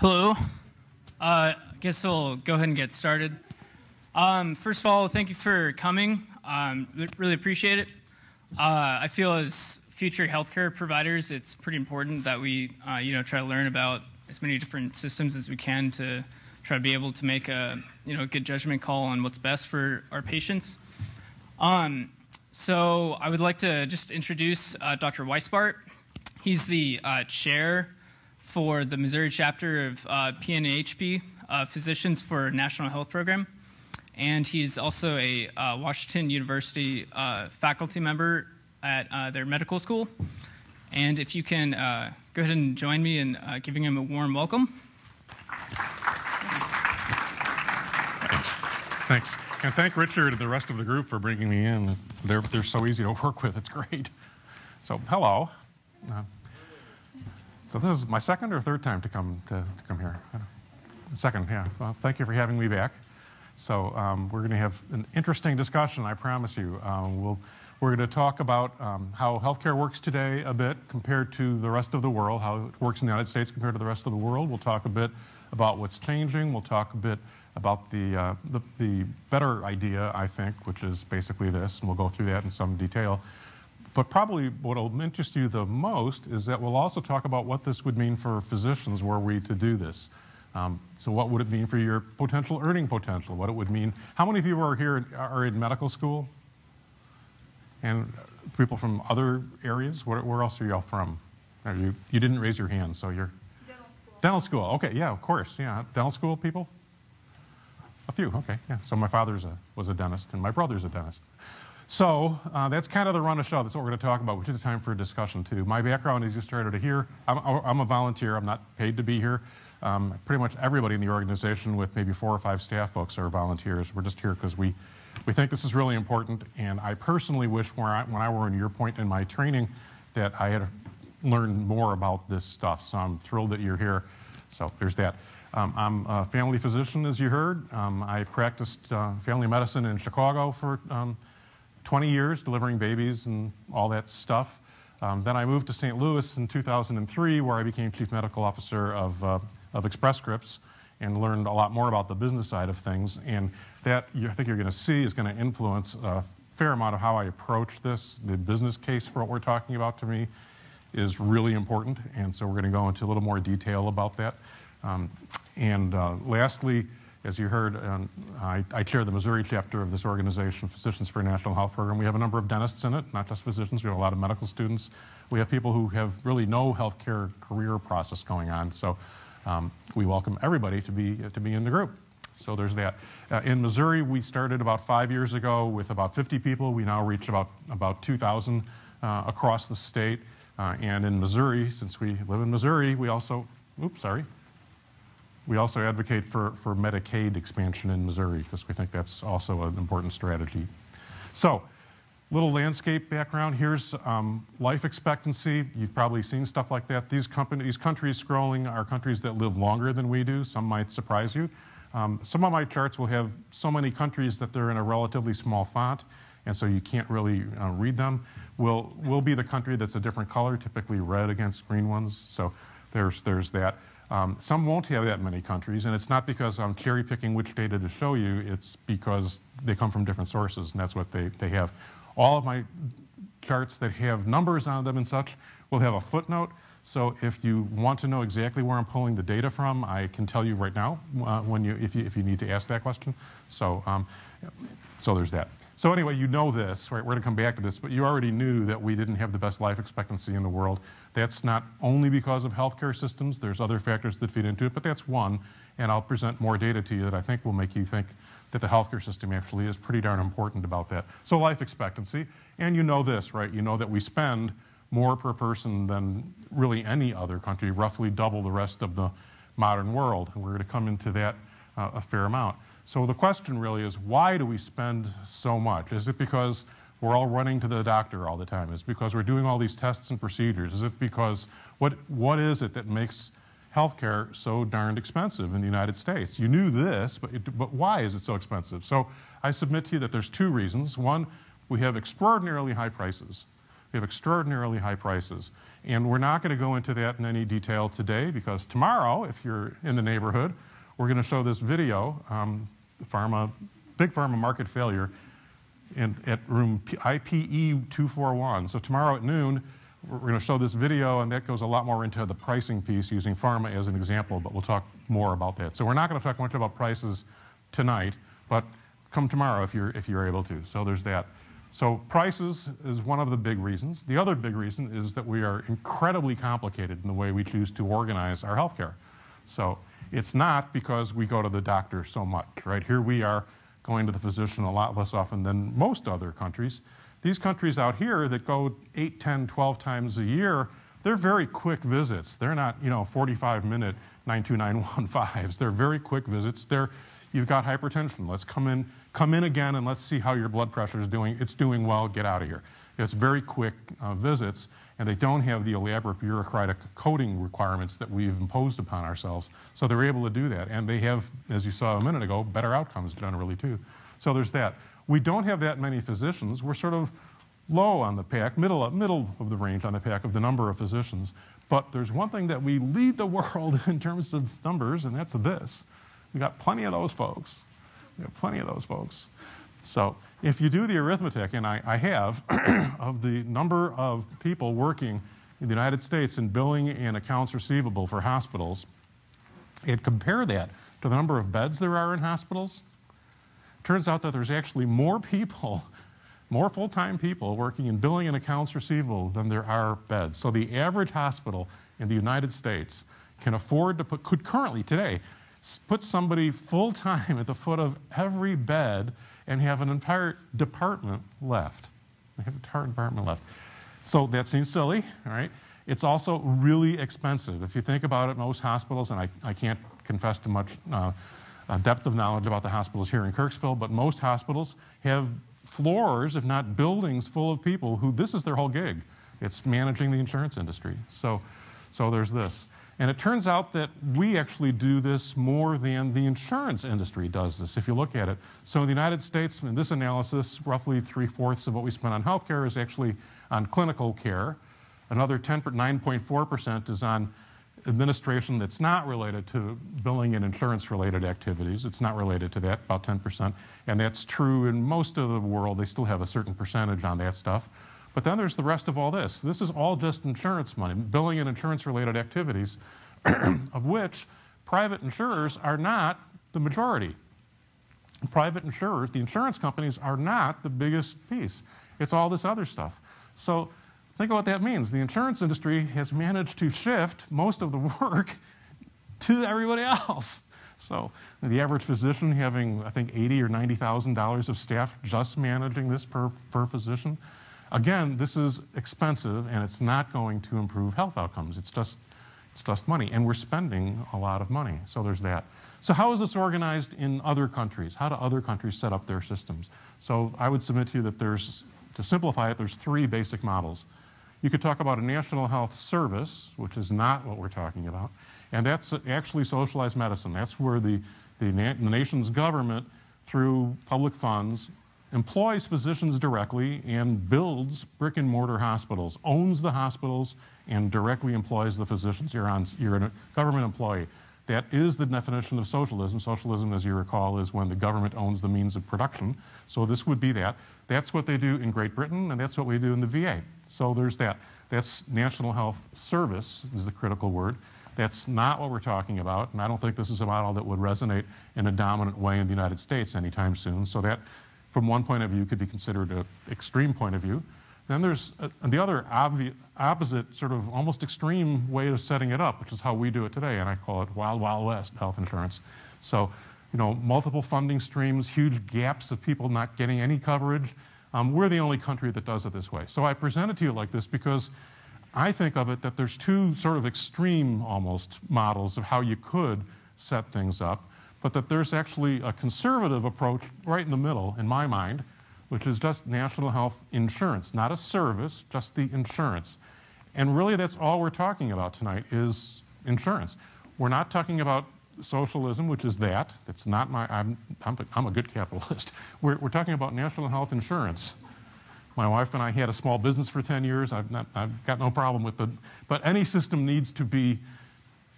Hello. I guess we'll go ahead and get started. First of all, thank you for coming. Really appreciate it. I feel as future healthcare providers, it's pretty important that we, try to learn about as many different systems as we can to try to be able to make a, good judgment call on what's best for our patients. So I would like to just introduce Dr. Weisbart. He's the chair for the Missouri chapter of PNHP, Physicians for National Health Program. And he's also a Washington University faculty member at their medical school. And if you can go ahead and join me in giving him a warm welcome. Thanks. And thank Richard and the rest of the group for bringing me in. They're so easy to work with. It's great. So hello. So this is my second or third time to come here. Second, yeah. Well, thank you for having me back. So we're going to have an interesting discussion, I promise you. We're going to talk about how healthcare works today a bit compared to the rest of the world, how it works in the United States compared to the rest of the world. We'll talk a bit about what's changing. We'll talk a bit about the better idea, I think, which is basically this, and we'll go through that in some detail. But probably what will interest you the most is that we'll also talk about what this would mean for physicians were we to do this. So what would it mean for your potential earning potential? What it would mean? How many of you are here are in medical school? And people from other areas? Where else are y'all from? Are you didn't raise your hand, so you're dental school. Dental school. Okay, yeah, of course. Yeah, dental school people. A few. Okay, yeah. So my father's was a dentist, and my brother's a dentist. So that's kind of the run of show. That's what we're going to talk about. We took the time for a discussion too. My background, as you started to hear, I'm a volunteer. I'm not paid to be here. Pretty much everybody in the organization, with maybe 4 or 5 staff folks, are volunteers. We're just here because we think this is really important. And I personally wish, when I were in your point in my training, that I had learned more about this stuff. So I'm thrilled that you're here. So there's that. I'm a family physician, as you heard. I practiced family medicine in Chicago for 20 years, delivering babies and all that stuff. Then I moved to St. Louis in 2003, where I became chief medical officer of Express Scripts and learned a lot more about the business side of things. And that, I think you're going to see, is going to influence a fair amount of how I approach this. The business case for what we're talking about, to me, is really important. And so we're going to go into a little more detail about that. Lastly, as you heard, I chair the Missouri chapter of this organization, Physicians for National Health Program. We have a number of dentists in it, not just physicians. We have a lot of medical students. We have people who have really no healthcare career process going on. So we welcome everybody to be in the group. So there's that. In Missouri, we started about 5 years ago with about 50 people. We now reach about 2,000 across the state. And in Missouri, since we live in Missouri, we also, oops, sorry. We also advocate for Medicaid expansion in Missouri, because we think that's also an important strategy. So, little landscape background. Here's life expectancy. You've probably seen stuff like that. These countries scrolling are countries that live longer than we do. Some might surprise you. Some of my charts will have so many countries that they're in a relatively small font, and so you can't really read them. We'll be the country that's a different color, typically red against green ones. So there's that. Some won't have that many countries, and it's not because I'm cherry-picking which data to show you. It's because they come from different sources, and that's what they have. All of my charts that have numbers on them and such will have a footnote. So if you want to know exactly where I'm pulling the data from, I can tell you right now if you need to ask that question. So, so there's that. So anyway, you know this, right? We're going to come back to this, but you already knew that we didn't have the best life expectancy in the world. That's not only because of healthcare systems. There's other factors that feed into it, but that's one. And I'll present more data to you that I think will make you think that the healthcare system actually is pretty darn important about that. So life expectancy, and you know this, right? You know that we spend more per person than really any other country, roughly double the rest of the modern world. And we're going to come into that a fair amount. So the question really is, why do we spend so much? Is it because we're all running to the doctor all the time? Is it because we're doing all these tests and procedures? Is it because, what is it that makes healthcare so darned expensive in the United States? You knew this, but why is it so expensive? So I submit to you that there's two reasons. One, we have extraordinarily high prices. We have extraordinarily high prices. And we're not going to go into that in any detail today, because tomorrow, if you're in the neighborhood, we're going to show this video, big pharma market failure, at room IPE 241. So tomorrow at noon, we're going to show this video, and that goes a lot more into the pricing piece using pharma as an example, but we'll talk more about that. So we're not going to talk much about prices tonight, but come tomorrow if you're able to. So there's that. So prices is one of the big reasons. The other big reason is that we are incredibly complicated in the way we choose to organize our healthcare. So it's not because we go to the doctor so much, right? Here we are going to the physician a lot less often than most other countries. These countries out here that go 8, 10, 12 times a year, they're very quick visits. They're not, 45-minute 92915s. They're very quick visits. You've got hypertension. Let's come in again, and let's see how your blood pressure is doing. It's doing well. Get out of here. It's very quick visits, and they don't have the elaborate bureaucratic coding requirements that we've imposed upon ourselves. So they're able to do that, and they have, as you saw a minute ago, better outcomes generally too. So there's that. We don't have that many physicians. We're sort of low on the pack, middle of the range on the pack of the number of physicians. But there's one thing that we lead the world in terms of numbers, and that's this. We've got plenty of those folks. We've got plenty of those folks. So if you do the arithmetic, and I have, of the number of people working in the United States in billing and accounts receivable for hospitals, and compare that to the number of beds there are in hospitals, turns out that there's actually more people, more full-time people working in billing and accounts receivable than there are beds. So the average hospital in the United States can afford to put, could currently today, put somebody full-time at the foot of every bed and have an entire department left. They have an entire department left. So that seems silly, all right? It's also really expensive. If you think about it, most hospitals, and I can't confess to much depth of knowledge about the hospitals here in Kirksville, but most hospitals have floors, if not buildings, full of people who this is their whole gig. It's managing the insurance industry. So there's this. And it turns out that we actually do this more than the insurance industry does this, if you look at it. So in the United States, in this analysis, roughly 3/4 of what we spend on healthcare is actually on clinical care. Another 9.4% is on administration that's not related to billing and insurance-related activities. It's not related to that, about 10%. And that's true in most of the world. They still have a certain percentage on that stuff. But then there's the rest of all this. This is all just insurance money, billing and insurance-related activities, of which private insurers are not the majority. Private insurers, the insurance companies, are not the biggest piece. It's all this other stuff. So think about what that means. The insurance industry has managed to shift most of the work to everybody else. So the average physician having, I think, $80,000 or $90,000 of staff just managing this per physician. Again, this is expensive, and it's not going to improve health outcomes. It's just money, and we're spending a lot of money. So there's that. So how is this organized in other countries? How do other countries set up their systems? So I would submit to you that there's, to simplify it, there's three basic models. You could talk about a national health service, which is not what we're talking about, and that's actually socialized medicine. That's where the nation's government, through public funds, employs physicians directly and builds brick-and-mortar hospitals, owns the hospitals, and directly employs the physicians. You're a government employee. That is the definition of socialism. Socialism, as you recall, is when the government owns the means of production. So this would be that. That's what they do in Great Britain, and that's what we do in the VA. So there's that. That's national health service is the critical word. That's not what we're talking about, and I don't think this is a model that would resonate in a dominant way in the United States anytime soon. So that, from one point of view, could be considered an extreme point of view. Then there's the other opposite, sort of almost extreme way of setting it up, which is how we do it today, and I call it Wild Wild West health insurance. So, multiple funding streams, huge gaps of people not getting any coverage. We're the only country that does it this way. So I present it to you like this because I think of it that there's two sort of extreme almost models of how you could set things up, but that there's actually a conservative approach right in the middle, in my mind, which is just national health insurance, not a service, just the insurance. And really that's all we're talking about tonight is insurance. We're not talking about socialism, which is that. That's not my, I'm a good capitalist. We're talking about national health insurance, My wife and I had a small business for 10 years. I've got no problem with the, but any system needs to be,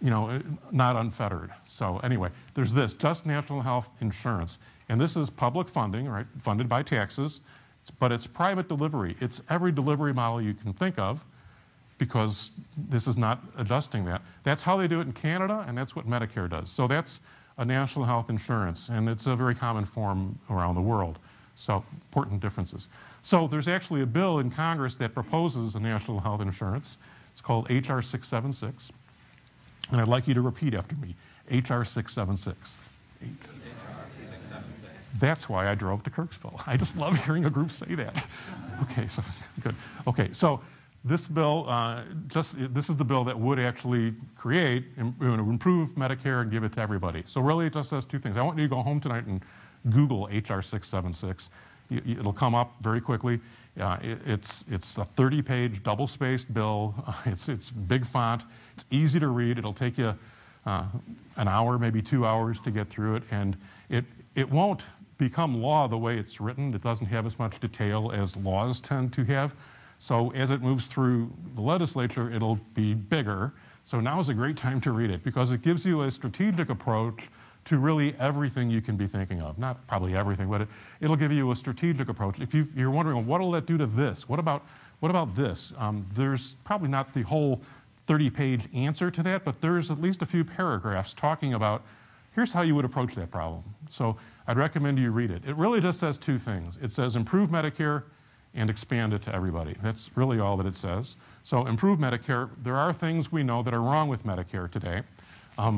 you know, not unfettered. So anyway, there's this, just national health insurance. And this is public funding, right, funded by taxes, but it's private delivery. It's every delivery model you can think of because this is not adjusting that. That's how they do it in Canada, and that's what Medicare does. So that's a national health insurance, and it's a very common form around the world. So important differences. So there's actually a bill in Congress that proposes a national health insurance. It's called H.R. 676. And I'd like you to repeat after me, H.R. 676. That's why I drove to Kirksville. I just love hearing a group say that. Okay, so good. Okay, so this bill, this is the bill that would actually create and improve Medicare and give it to everybody. So really it just says two things. I want you to go home tonight and Google H.R. 676. It'll come up very quickly. It's a 30-page double-spaced bill. It's big font. It's easy to read. It'll take you an hour, maybe 2 hours to get through it. And it won't become law the way it's written. It doesn't have as much detail as laws tend to have. So as it moves through the legislature, it'll be bigger. So now is a great time to read it because it gives you a strategic approach to really everything you can be thinking of. Not probably everything, but it'll give you a strategic approach. If you're wondering, well, what'll that do to this? What about this? There's probably not the whole 30-page answer to that, but there's at least a few paragraphs talking about, here's how you would approach that problem. So I'd recommend you read it. It really just says two things. It says improve Medicare and expand it to everybody. That's really all that it says. So improve Medicare. There are things we know that are wrong with Medicare today.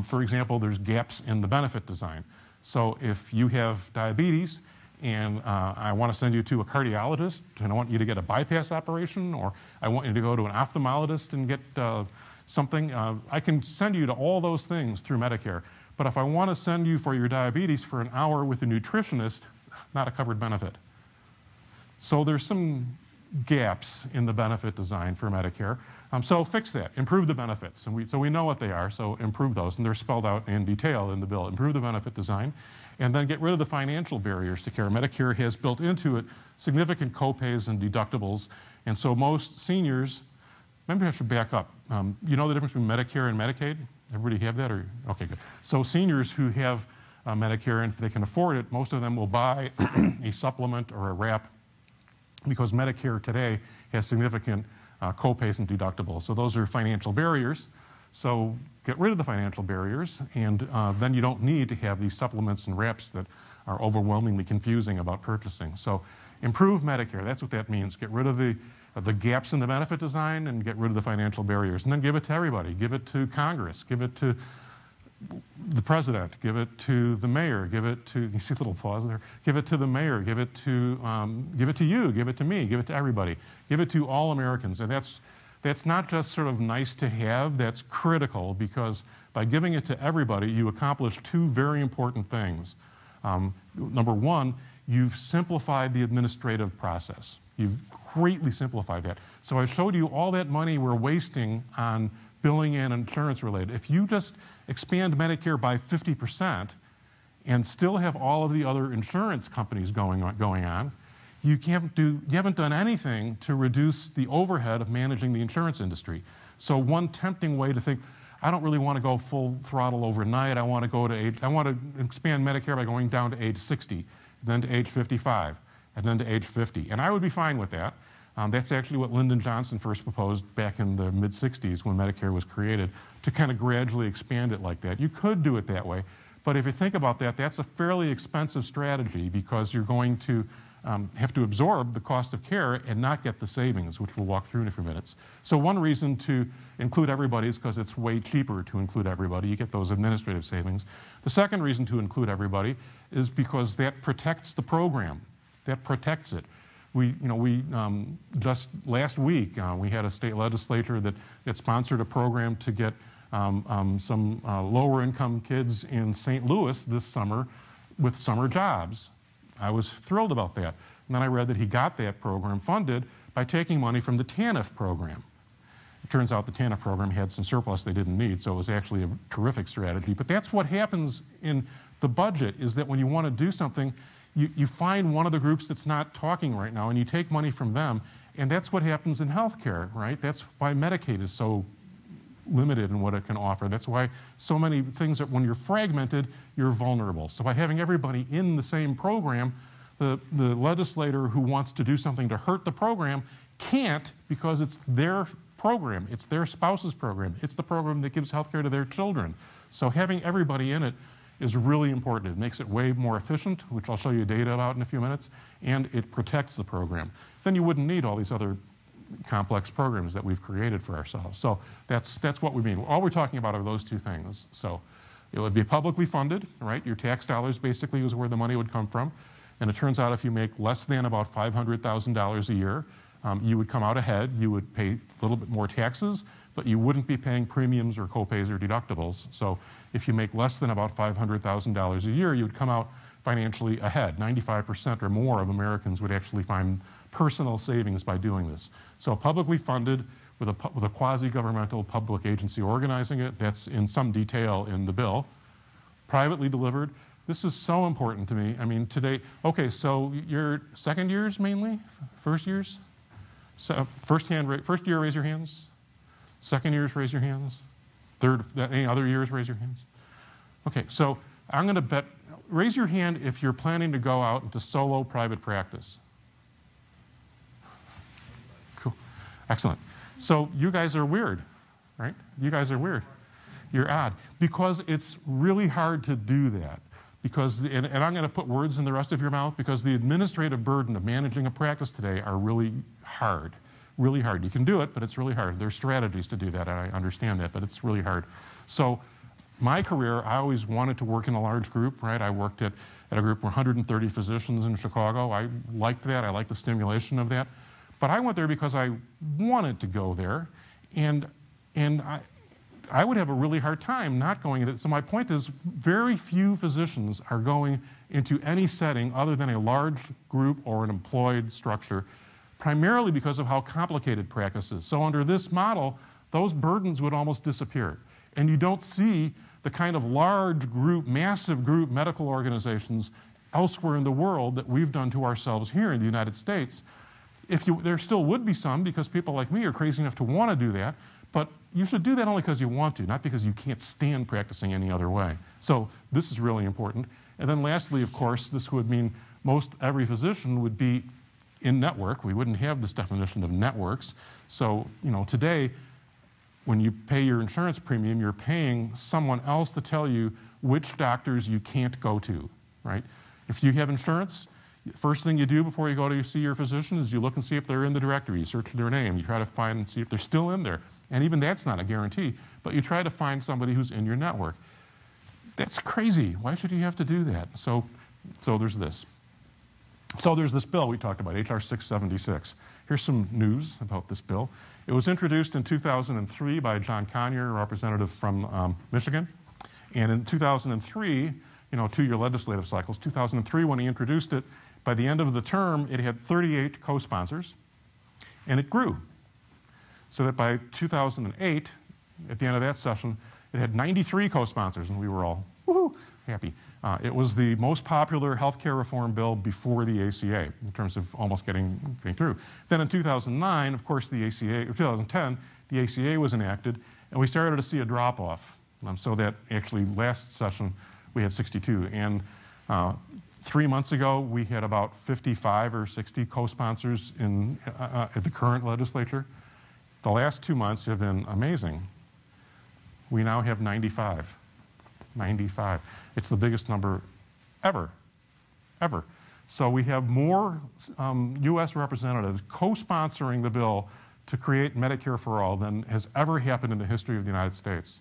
For example, there's gaps in the benefit design. So if you have diabetes and I want to send you to a cardiologist and I want you to get a bypass operation, or I want you to go to an ophthalmologist and get something, I can send you to all those things through Medicare. But if I want to send you for your diabetes for an hour with a nutritionist, not a covered benefit. So there's some gaps in the benefit design for Medicare. So fix that, improve the benefits. And so we know what they are, so improve those. And they're spelled out in detail in the bill. Improve the benefit design, and then get rid of the financial barriers to care. Medicare has built into it significant copays and deductibles. And so most seniors, maybe I should back up. You know the difference between Medicare and Medicaid? Everybody have that? Or okay, good. So seniors who have Medicare, and if they can afford it, most of them will buy a supplement or a wrap because Medicare today has significant co-pays and deductibles. So those are financial barriers. So get rid of the financial barriers, and then you don't need to have these supplements and wraps that are overwhelmingly confusing about purchasing. So improve Medicare, that's what that means. Get rid of the gaps in the benefit design and get rid of the financial barriers. And then give it to everybody. Give it to Congress. Give it to the president. Give it to the mayor. Give it to, you see a little pause there? Give it to the mayor. Give it to you. Give it to me. Give it to everybody. Give it to all Americans. And that's not just sort of nice to have. That's critical, because by giving it to everybody, you accomplish two very important things. Number one, you've simplified the administrative process. You've greatly simplified that. So I showed you all that money we're wasting on billing and insurance related. If you just expand Medicare by 50% and still have all of the other insurance companies going on, you haven't done anything to reduce the overhead of managing the insurance industry. So one tempting way to think, I don't really want to go full throttle overnight. I want to expand Medicare by going down to age 60, then to age 55, and then to age 50. And I would be fine with that. That's actually what Lyndon Johnson first proposed back in the mid-'60s when Medicare was created, to kind of gradually expand it like that. You could do it that way, but if you think about that, that's a fairly expensive strategy because you're going to have to absorb the cost of care and not get the savings, which we'll walk through in a few minutes. So one reason to include everybody is because it's way cheaper to include everybody. You get those administrative savings. The second reason to include everybody is because that protects the program. That protects it. We just last week, we had a state legislature that sponsored a program to get some lower-income kids in St. Louis this summer with summer jobs. I was thrilled about that. And then I read that he got that program funded by taking money from the TANF program. It turns out the TANF program had some surplus they didn't need, so it was actually a terrific strategy. But that's what happens in the budget, is that when you want to do something, you find one of the groups that's not talking right now, and you take money from them. And that's what happens in healthcare, right? That's why Medicaid is so limited in what it can offer. That's why so many things that when you're fragmented, you're vulnerable. So by having everybody in the same program, the legislator who wants to do something to hurt the program can't, because it's their program, it's their spouse's program, it's the program that gives healthcare to their children. So having everybody in it is really important. It makes it way more efficient, which I'll show you data about in a few minutes, and it protects the program. Then you wouldn't need all these other complex programs that we've created for ourselves. So that's what we mean. All we're talking about are those two things. So it would be publicly funded, right? Your tax dollars basically is where the money would come from. And it turns out if you make less than about $500,000 a year, you would come out ahead. You would pay a little bit more taxes, but you wouldn't be paying premiums or copays or deductibles. So if you make less than about $500,000 a year, you'd come out financially ahead. 95% or more of Americans would actually find personal savings by doing this. So publicly funded with a quasi-governmental public agency organizing it, that's in some detail in the bill. Privately delivered. This is so important to me. I mean, today, okay, so your second years mainly? First years? So first year, raise your hands. Second years, raise your hands. Third, any other years, raise your hands. Okay, so I'm gonna bet, raise your hand if you're planning to go out into solo private practice. Cool, excellent. So you guys are weird, right? You guys are weird. You're odd, because it's really hard to do that. Because, and I'm going to put words in the rest of your mouth, because the administrative burden of managing a practice today are really hard, really hard. You can do it, but it's really hard. There's strategies to do that, and I understand that, but it's really hard. So my career, I always wanted to work in a large group, right? I worked at a group of 130 physicians in Chicago. I liked that. I liked the stimulation of that. But I went there because I wanted to go there, and I would have a really hard time not going into it. So my point is, very few physicians are going into any setting other than a large group or an employed structure, primarily because of how complicated practice is. So under this model, those burdens would almost disappear. And you don't see the kind of large group, massive group medical organizations elsewhere in the world that we've done to ourselves here in the United States. There still would be some, because people like me are crazy enough to want to do that. But you should do that only because you want to, not because you can't stand practicing any other way. So this is really important. And then lastly, of course, this would mean most every physician would be in network. We wouldn't have this definition of networks. So, you know, today, when you pay your insurance premium, you're paying someone else to tell you which doctors you can't go to, right? If you have insurance, first thing you do before you go to see your physician is you look and see if they're in the directory. You search their name. You try to find and see if they're still in there. And even that's not a guarantee, but you try to find somebody who's in your network. That's crazy. Why should you have to do that? So there's this. So there's this bill we talked about, H.R. 676. Here's some news about this bill. It was introduced in 2003 by John Conyers, a representative from Michigan. And in 2003, you know, two-year legislative cycles, 2003 when he introduced it, by the end of the term, it had 38 co-sponsors, and it grew. So that by 2008, at the end of that session, it had 93 co-sponsors, and we were all woohoo, happy. It was the most popular healthcare reform bill before the ACA in terms of almost getting through. Then in 2009, of course, the ACA, or 2010, the ACA was enacted, and we started to see a drop-off. So that actually last session, we had 62. And 3 months ago, we had about 55 or 60 co-sponsors at the current legislature. The last 2 months have been amazing. We now have 95. 95. It's the biggest number ever, ever. So we have more U.S. representatives co-sponsoring the bill to create Medicare for All than has ever happened in the history of the United States.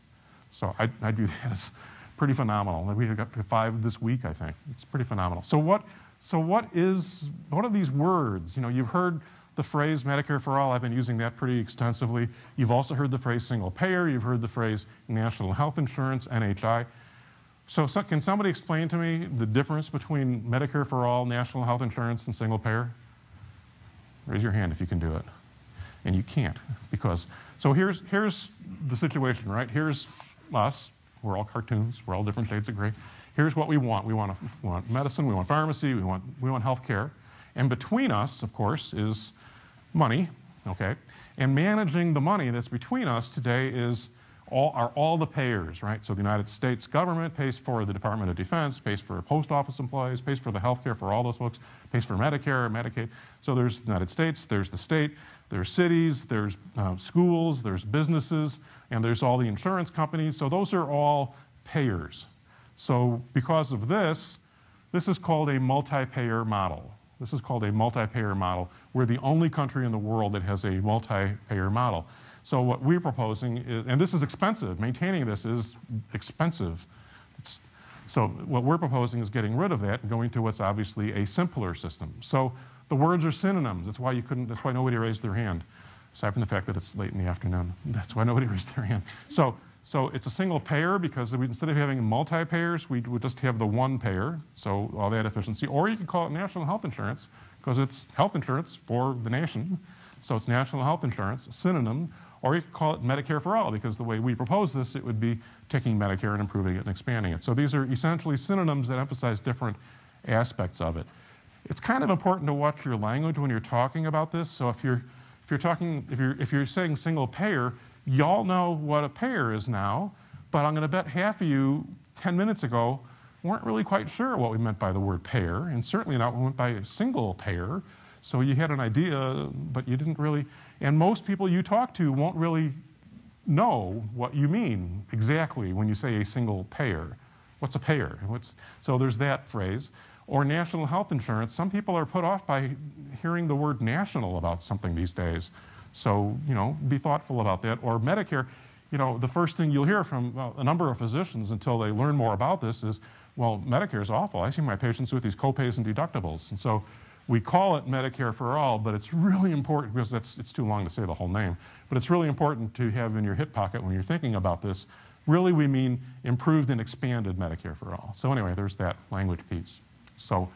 So I view that as pretty phenomenal. We have got 5 this week, I think. It's pretty phenomenal. So what are these words? You know, you've heard the phrase Medicare for All. I've been using that pretty extensively. You've also heard the phrase single payer. You've heard the phrase national health insurance, NHI. So can somebody explain to me the difference between Medicare for All, national health insurance, and single payer? Raise your hand if you can do it. And you can't, because, so here's the situation, right? Here's us, We're all cartoons. We're all different shades of gray. Here's what we want. We want medicine. We want pharmacy. We want healthcare. And between us, of course, is money. Okay. And managing the money that's between us today is all the payers, right? So the United States government pays for the Department of Defense, pays for post office employees, pays for the healthcare for all those folks, pays for Medicare, Medicaid. So there's the United States, there's the state, there's cities, there's schools, there's businesses, and there's all the insurance companies. So those are all payers. So because of this, this is called a multi-payer model. This is called a multi-payer model. We're the only country in the world that has a multi-payer model. So what we're proposing is, and this is expensive, maintaining this is expensive. So what we're proposing is getting rid of that and going to what's obviously a simpler system. So the words are synonyms. That's why you couldn't, that's why nobody raised their hand, aside from the fact that it's late in the afternoon. That's why nobody raised their hand. So it's a single payer, because instead of having multi-payers, we would just have the one payer, so all that efficiency. Or you could call it national health insurance, because it's health insurance for the nation, so it's national health insurance, a synonym. Or you could call it Medicare for all, because the way we propose this, it would be taking Medicare and improving it and expanding it. So these are essentially synonyms that emphasize different aspects of it. It's kind of important to watch your language when you're talking about this. So if you're saying single payer, y'all know what a payer is now, but I'm going to bet half of you 10 minutes ago weren't really quite sure what we meant by the word payer, and certainly not what we meant by a single payer. So you had an idea, but you didn't really, and most people you talk to won't really know what you mean exactly when you say a single payer. What's a payer? So there's that phrase. Or national health insurance. Some people are put off by hearing the word national about something these days. So, you know, be thoughtful about that. Or Medicare, you know, the first thing you'll hear from a number of physicians until they learn more about this is, well, Medicare is awful. I see my patients with these copays and deductibles. And so we call it Medicare for all, but it's really important, because it's too long to say the whole name, but it's really important to have in your hip pocket when you're thinking about this. Really, we mean improved and expanded Medicare for all. So anyway, there's that language piece. So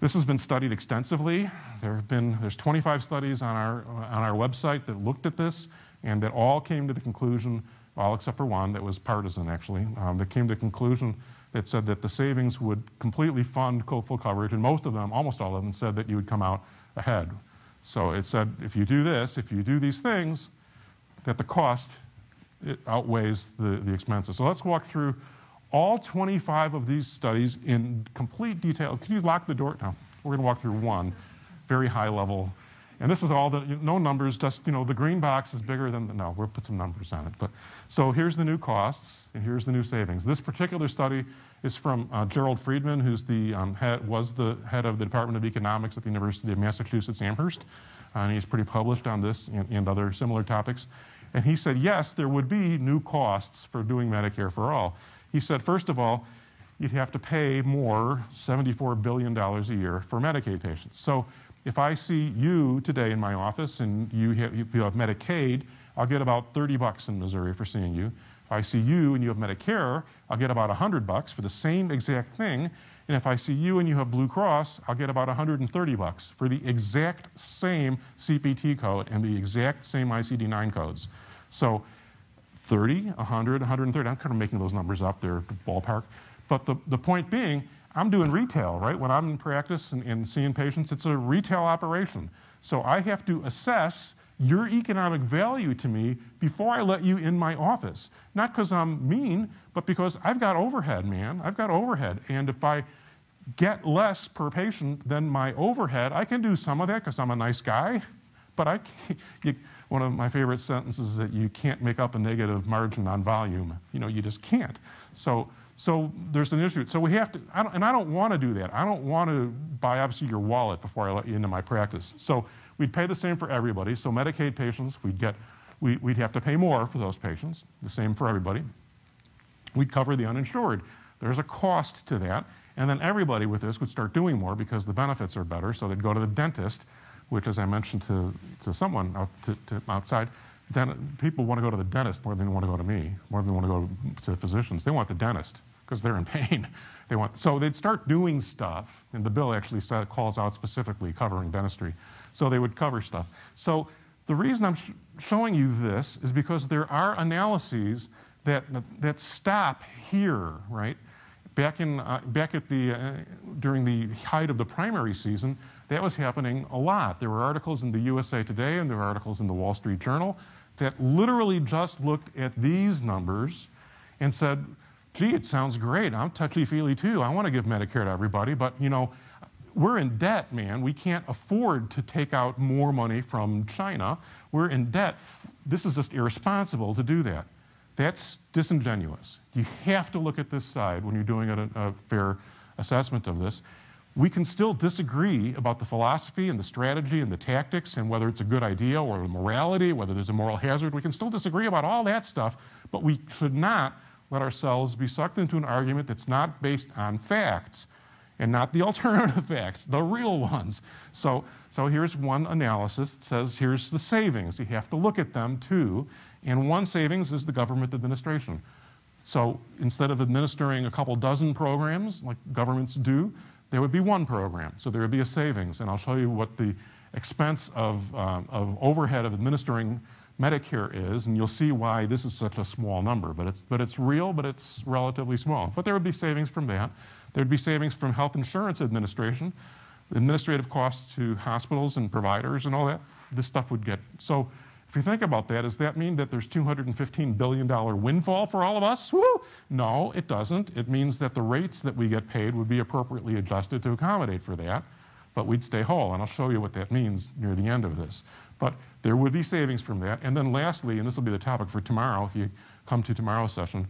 this has been studied extensively. There's 25 studies on our website that looked at this, and that all came to the conclusion, all except for one that was partisan actually, that came to the conclusion that said that the savings would completely fund full coverage, and most of them, almost all of them, said that you would come out ahead. So it said if you do this, if you do these things, that the cost outweighs the expenses. So let's walk through all 25 of these studies in complete detail. Can you lock the door? No, we're going to walk through one, very high level. And this is all the, no numbers, just, you know, the green box is bigger than, no, we'll put some numbers on it. But so here's the new costs, and here's the new savings. This particular study is from Gerald Friedman, who's the, was the head of the Department of Economics at the University of Massachusetts Amherst. And he's pretty published on this and other similar topics. And he said, yes, there would be new costs for doing Medicare for all. He said, first of all, you'd have to pay more, $74 billion a year, for Medicaid patients. So if I see you today in my office and you have Medicaid, I'll get about 30 bucks in Missouri for seeing you. If I see you and you have Medicare, I'll get about 100 bucks for the same exact thing. And if I see you and you have Blue Cross, I'll get about 130 bucks for the exact same CPT code and the exact same ICD-9 codes. So 30, 100, 130. I'm kind of making those numbers up. They're ballpark. But the point being, I'm doing retail, right? When I'm in practice and seeing patients, it's a retail operation. So I have to assess your economic value to me before I let you in my office. Not because I'm mean, but because I've got overhead, man. I've got overhead. And if I get less per patient than my overhead, I can do some of that because I'm a nice guy. But I can't, one of my favorite sentences is that you can't make up a negative margin on volume. You know, you just can't. So there's an issue. So we have to, I don't want to do that. I don't want to biopsy your wallet before I let you into my practice. So we'd pay the same for everybody. So Medicaid patients, we'd have to pay more for those patients, the same for everybody. We'd cover the uninsured. There's a cost to that. And then everybody with this would start doing more because the benefits are better. So they'd go to the dentist, which, as I mentioned to someone outside, then people want to go to the dentist more than they want to go to me, more than they want to go to physicians. They want the dentist because they're in pain. So they'd start doing stuff, and the bill actually calls out specifically covering dentistry. So they would cover stuff. So the reason I'm showing you this is because there are analyses that stop here, right? Back in back at the during the height of the primary season, that was happening a lot. There were articles in the USA Today and there were articles in the Wall Street Journal that literally just looked at these numbers and said, gee, it sounds great. I'm touchy-feely too. I want to give Medicare to everybody, but you know, we're in debt, man. We can't afford to take out more money from China. We're in debt. This is just irresponsible to do that. That's disingenuous. You have to look at this side when you're doing a fair assessment of this. We can still disagree about the philosophy and the strategy and the tactics and whether it's a good idea or the morality, whether there's a moral hazard. We can still disagree about all that stuff, but we should not let ourselves be sucked into an argument that's not based on facts and not the alternative facts, the real ones. So here's one analysis that says here's the savings. You have to look at them too. And one savings is the government administration. So instead of administering a couple dozen programs like governments do, there would be one program. So there would be a savings. And I'll show you what the expense of overhead of administering Medicare is, and you'll see why this is such a small number. But it's real, but it's relatively small. But there would be savings from that. There'd be savings from health insurance administration, administrative costs to hospitals and providers and all that. This stuff would get. So if you think about that, does that mean that there's $215 billion windfall for all of us? Woo! No, it doesn't. It means that the rates that we get paid would be appropriately adjusted to accommodate for that, but we'd stay whole. And I'll show you what that means near the end of this. But there would be savings from that. And then lastly, and this will be the topic for tomorrow, if you come to tomorrow's session,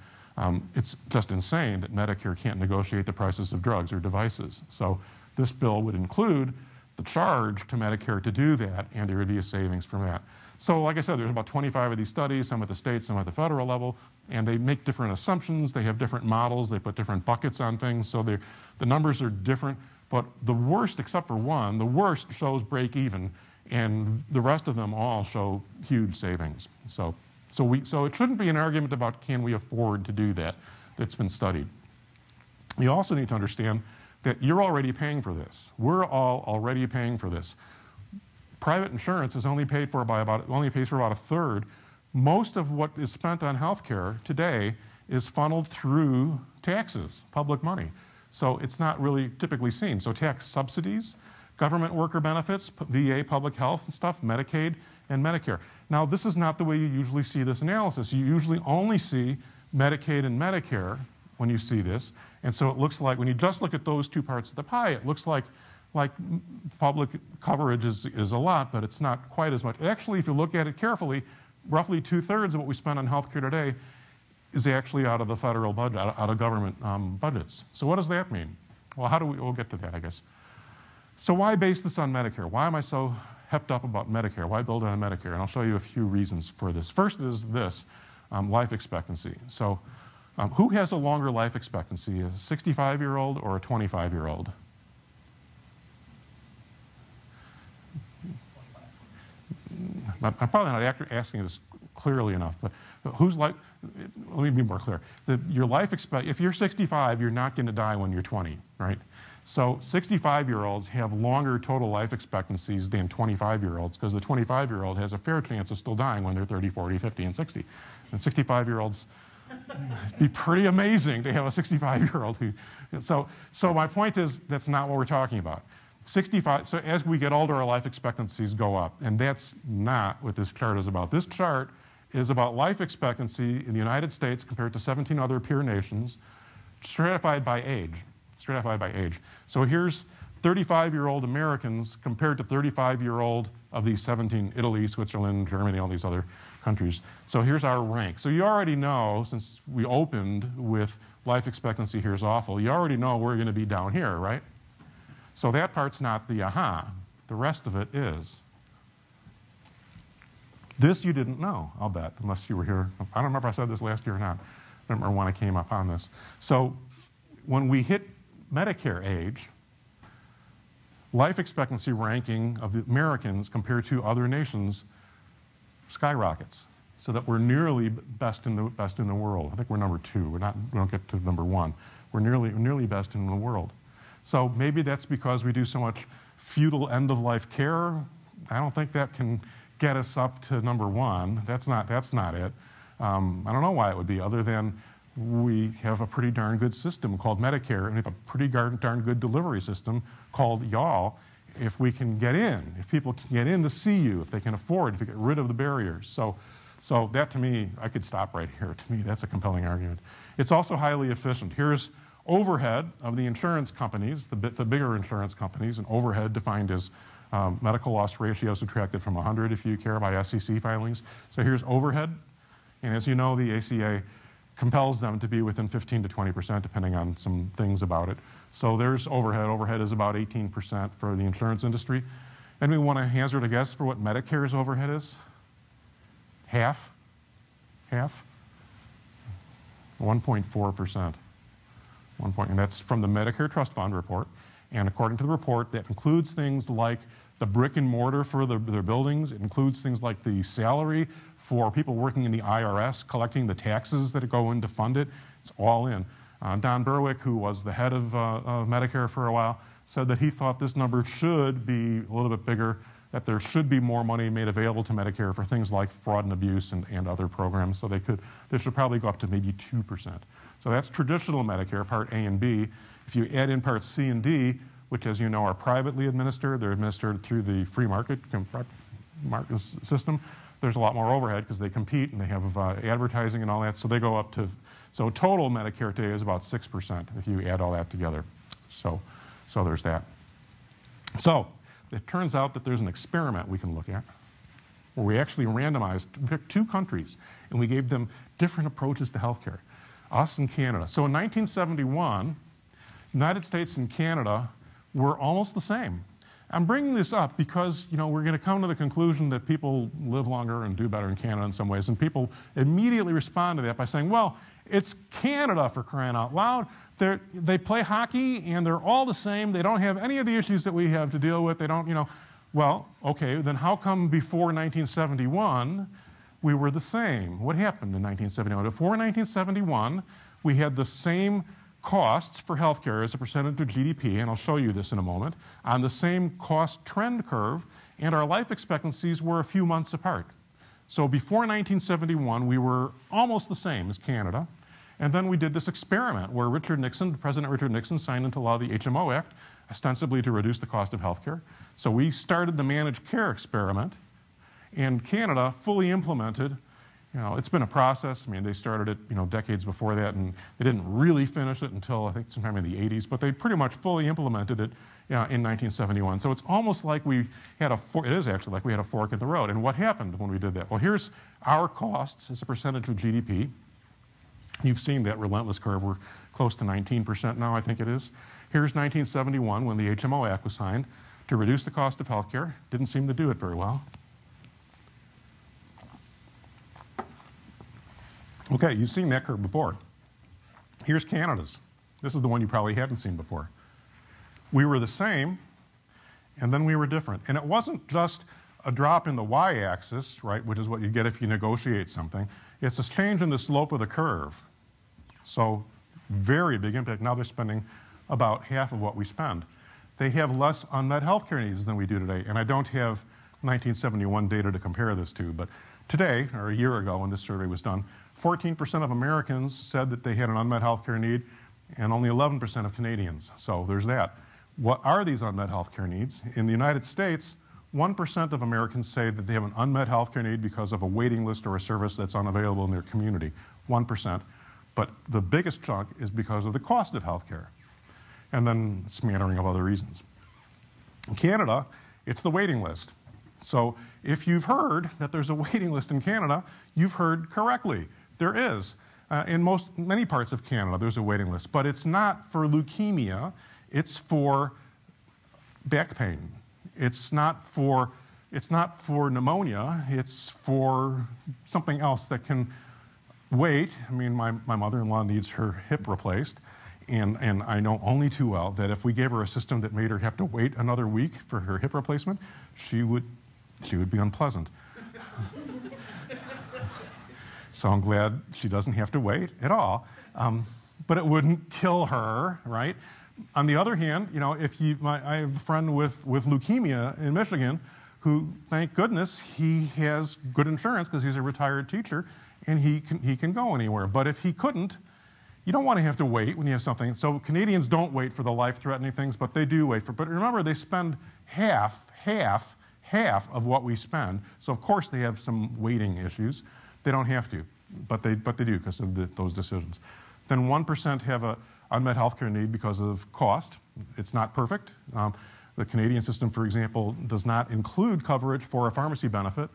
it's just insane that Medicare can't negotiate the prices of drugs or devices. So this bill would include the charge to Medicare to do that, and there would be a savings from that. So like I said, there's about 25 of these studies, some at the state, some at the federal level, and they make different assumptions. They have different models. They put different buckets on things. So the numbers are different. But the worst, except for one, the worst shows break even, and the rest of them all show huge savings. So it shouldn't be an argument about can we afford to do that that's been studied. You also need to understand that you're already paying for this. We're all already paying for this. Private insurance is only paid for by only pays for about a third. Most of what is spent on healthcare today is funneled through taxes, public money. So it's not really typically seen. So tax subsidies, government worker benefits, VA, public health and stuff, Medicaid and Medicare. Now, this is not the way you usually see this analysis. You usually only see Medicaid and Medicare when you see this. And so it looks like, when you just look at those two parts of the pie, it looks like public coverage is a lot, but it's not quite as much. Actually, if you look at it carefully, roughly 2/3 of what we spend on healthcare today is actually out of the federal budget, out of government budgets. So what does that mean? Well, we'll get to that, I guess. So why base this on Medicare? Why am I so hepped up about Medicare? Why build on Medicare? And I'll show you a few reasons for this. First is this, life expectancy. So who has a longer life expectancy, a 65-year-old or a 25-year-old? I'm probably not asking this clearly enough, but who's like, let me be more clear. Your life expect, if you're 65, you're not going to die when you're 20, right? So 65-year-olds have longer total life expectancies than 25-year-olds because the 25-year-old has a fair chance of still dying when they're 30, 40, 50, and 60. And 65-year-olds, it'd be pretty amazing to have a 65-year-old who, so my point is that's not what we're talking about. 65, so as we get older, our life expectancies go up, and that's not what this chart is about. This chart is about life expectancy in the United States compared to 17 other peer nations, stratified by age, So here's 35-year-old Americans compared to 35-year-old of these 17, Italy, Switzerland, Germany, all these other countries. So here's our rank. So you already know, since we opened with life expectancy here's awful, you already know we're going to be down here, right? So that part's not the aha. The rest of it is. This you didn't know, I'll bet, unless you were here. I don't remember if I said this last year or not. I don't remember when I came up on this. So when we hit Medicare age, life expectancy ranking of the Americans compared to other nations skyrockets, so that we're nearly best in the world. I think we're number two. We don't get to number one. We're nearly best in the world. So maybe that's because we do so much futile end-of-life care. I don't think that can get us up to number one. That's not it. I don't know why it would be, other than we have a pretty darn good system called Medicare, and we have a pretty darn good delivery system called y'all. If we can get in, if people can get in to see you, if they can afford, if you get rid of the barriers. So that, to me, I could stop right here. To me, that's a compelling argument. It's also highly efficient. Here's overhead of the insurance companies, the bigger insurance companies, and overhead defined as medical loss ratio subtracted from 100 if you care about SEC filings. So here's overhead. And as you know, the ACA compels them to be within 15% to 20%, depending on some things about it. So there's overhead. Overhead is about 18% for the insurance industry. And we want to hazard a guess for what Medicare's overhead is? Half? Half? 1.4%. And that's from the Medicare Trust Fund report. And according to the report, that includes things like the brick and mortar for their buildings. It includes things like the salary for people working in the IRS, collecting the taxes that go in to fund it. It's all in. Don Berwick, who was the head of Medicare for a while, said that he thought this number should be a little bit bigger, that there should be more money made available to Medicare for things like fraud and abuse and other programs. So they should probably go up to maybe 2%. So that's traditional Medicare, Part A and B. If you add in Part C and D, which, as you know, are privately administered, they're administered through the free market system, there's a lot more overhead because they compete and they have advertising and all that. So they go up to, so total Medicare today is about 6% if you add all that together. So there's that. So it turns out that there's an experiment we can look at where we actually randomized, picked two countries, and we gave them different approaches to healthcare, us and Canada. So in 1971, United States and Canada were almost the same. I'm bringing this up because, you know, we're going to come to the conclusion that people live longer and do better in Canada in some ways, and people immediately respond to that by saying, well, it's Canada, for crying out loud. They play hockey, and they're all the same. They don't have any of the issues that we have to deal with. They don't, you know. Well, okay, then how come before 1971 we were the same? What happened in 1971? Before 1971, we had the same costs for healthcare as a percentage of GDP, and I'll show you this in a moment, on the same cost trend curve, and our life expectancies were a few months apart. So before 1971, we were almost the same as Canada, and then we did this experiment where Richard Nixon, President Richard Nixon, signed into law the HMO Act, ostensibly to reduce the cost of healthcare. So we started the managed care experiment, and Canada fully implemented. You know, it's been a process. I mean, they started it, you know, decades before that, and they didn't really finish it until, I think, sometime in the 80s, but they pretty much fully implemented it in 1971. So it's almost like we had a fork. It is actually like we had a fork in the road. And what happened when we did that? Well, here's our costs as a percentage of GDP. You've seen that relentless curve. We're close to 19% now, I think it is. Here's 1971 when the HMO Act was signed to reduce the cost of health care. Didn't seem to do it very well. Okay, you've seen that curve before. Here's Canada's. This is the one you probably hadn't seen before. We were the same, and then we were different. And it wasn't just a drop in the y-axis, right, which is what you get if you negotiate something. It's a change in the slope of the curve. So very big impact. Now they're spending about half of what we spend. They have less unmet health care needs than we do today. And I don't have 1971 data to compare this to, but today, or a year ago when this survey was done, 14% of Americans said that they had an unmet healthcare need, and only 11% of Canadians. So there's that. What are these unmet healthcare needs? In the United States, 1% of Americans say that they have an unmet healthcare need because of a waiting list or a service that's unavailable in their community. 1%. But the biggest chunk is because of the cost of healthcare, and then a smattering of other reasons. In Canada, it's the waiting list. So if you've heard that there's a waiting list in Canada, you've heard correctly. There is. In many parts of Canada, there's a waiting list. But it's not for leukemia. It's for back pain. It's not for pneumonia. It's for something else that can wait. I mean, my mother-in-law needs her hip replaced. And I know only too well that if we gave her a system that made her have to wait another week for her hip replacement, she would be unpleasant. So I'm glad she doesn't have to wait at all. But it wouldn't kill her, right? On the other hand, you know, I have a friend with leukemia in Michigan who, thank goodness, he has good insurance because he's a retired teacher, and he can go anywhere. But if he couldn't, you don't want to have to wait when you have something. So Canadians don't wait for the life-threatening things, but they do wait for. But remember, they spend half of what we spend. So of course they have some waiting issues. They don't have to, but they do because of those decisions. Then 1% have an unmet healthcare need because of cost. It's not perfect. The Canadian system, for example, does not include coverage for a pharmacy benefit.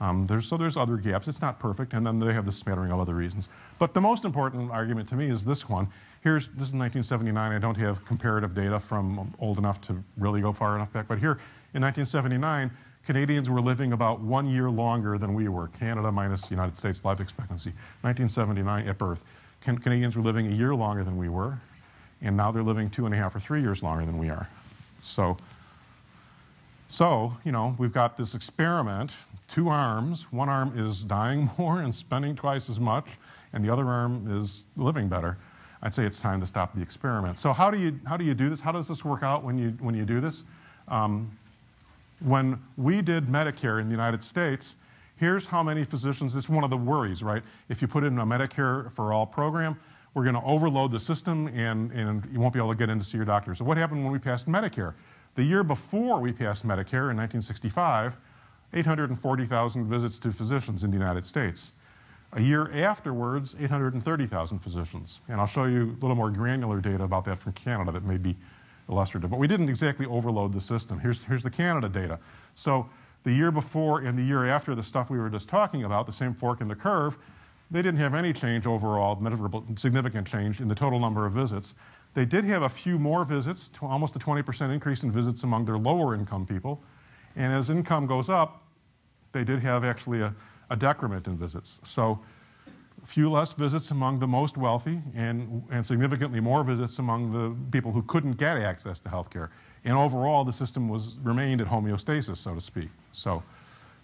So there's other gaps. It's not perfect, and then they have this smattering of other reasons. But the most important argument to me is this one. This is 1979. I don't have comparative data from old enough to really go far enough back. But here, in 1979, Canadians were living about 1 year longer than we were. Canada minus United States life expectancy. 1979 at birth. Canadians were living a year longer than we were, and now they're living 2.5 or 3 years longer than we are. So you know, we've got this experiment, two arms. One arm is dying more and spending twice as much, and the other arm is living better. I'd say it's time to stop the experiment. So how do you do this? How does this work out when you do this? When we did Medicare in the United States, here's how many physicians, this is one of the worries, right? If you put in a Medicare for All program, we're going to overload the system and you won't be able to get in to see your doctor. So what happened when we passed Medicare? The year before we passed Medicare in 1965, 840,000 visits to physicians in the United States. A year afterwards, 830,000 physicians. And I'll show you a little more granular data about that from Canada that may be illustrative. But we didn't exactly overload the system. Here's the Canada data. So the year before and the year after the stuff we were just talking about, the same fork in the curve, they didn't have any change overall, measurable, significant change in the total number of visits. They did have a few more visits, almost a 20% increase in visits among their lower income people. And as income goes up, they did have actually a decrement in visits. So a few less visits among the most wealthy and significantly more visits among the people who couldn't get access to health care. And overall, the system remained at homeostasis, so to speak. So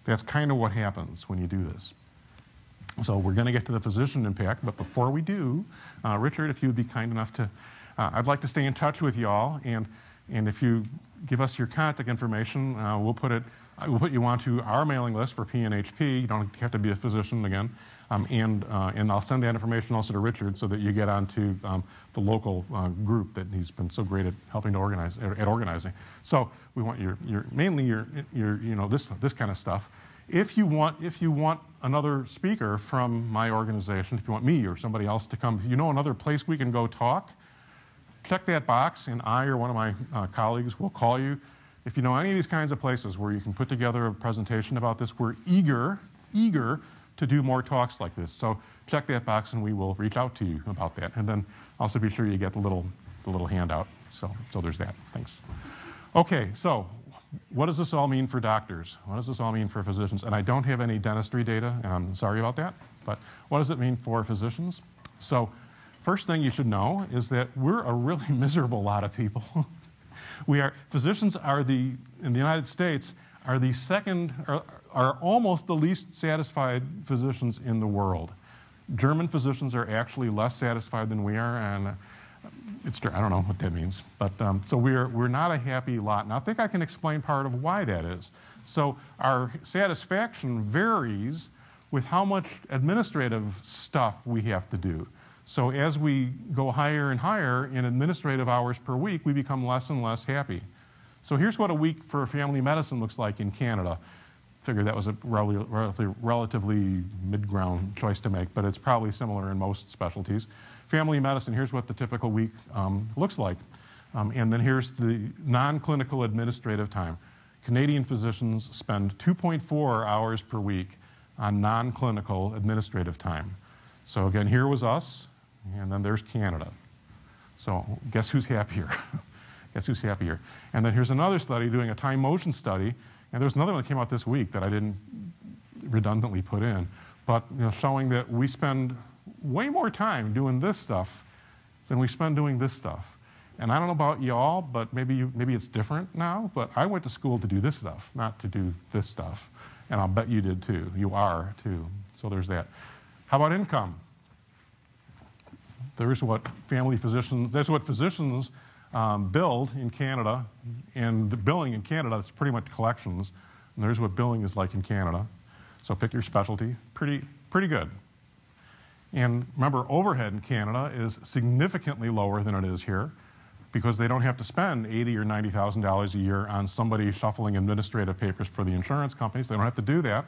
that's kind of what happens when you do this. So we're going to get to the physician impact, but before we do, Richard, if you would be kind enough to, I'd like to stay in touch with you all, and if you give us your contact information, we'll put you onto our mailing list for PNHP. You don't have to be a physician again, and I'll send that information also to Richard so that you get onto the local group that he's been so great at helping to organize at organizing. So we want mainly your you know this kind of stuff. If you want another speaker from my organization, if you want me or somebody else to come, if you know another place we can go talk, check that box, and I or one of my colleagues will call you. If you know any of these kinds of places where you can put together a presentation about this, we're eager to do more talks like this. So check that box, and we will reach out to you about that. And then also be sure you get the little handout. So there's that. Thanks. Okay, so what does this all mean for doctors? What does this all mean for physicians? And I don't have any dentistry data, and I'm sorry about that, but what does it mean for physicians? So first thing you should know is that we're a really miserable lot of people. Physicians are in the United States, are almost the least satisfied physicians in the world. German physicians are actually less satisfied than we are, and I don't know what that means, but so we're not a happy lot. And I think I can explain part of why that is. So our satisfaction varies with how much administrative stuff we have to do. So as we go higher and higher in administrative hours per week, we become less and less happy. So here's what a week for family medicine looks like in Canada. Figure that was a relatively mid-ground choice to make, but it's probably similar in most specialties. Family medicine, here's what the typical week looks like. And then here's the non-clinical administrative time. Canadian physicians spend 2.4 hours per week on non-clinical administrative time. So again, here was us, and then there's Canada. So guess who's happier? Guess who's happier? And then here's another study doing a time motion study, and there's another one that came out this week that I didn't redundantly put in, but you know, showing that we spend way more time doing this stuff than we spend doing this stuff. And I don't know about y'all, but maybe it's different now, but I went to school to do this stuff, not to do this stuff. And I'll bet you did too. You are too. So there's that. How about income? That's what physicians build in Canada. And the billing in Canada is pretty much collections. And there's what billing is like in Canada. So pick your specialty. Pretty pretty good. And remember, overhead in Canada is significantly lower than it is here, because they don't have to spend $80,000 or $90,000 a year on somebody shuffling administrative papers for the insurance companies. They don't have to do that.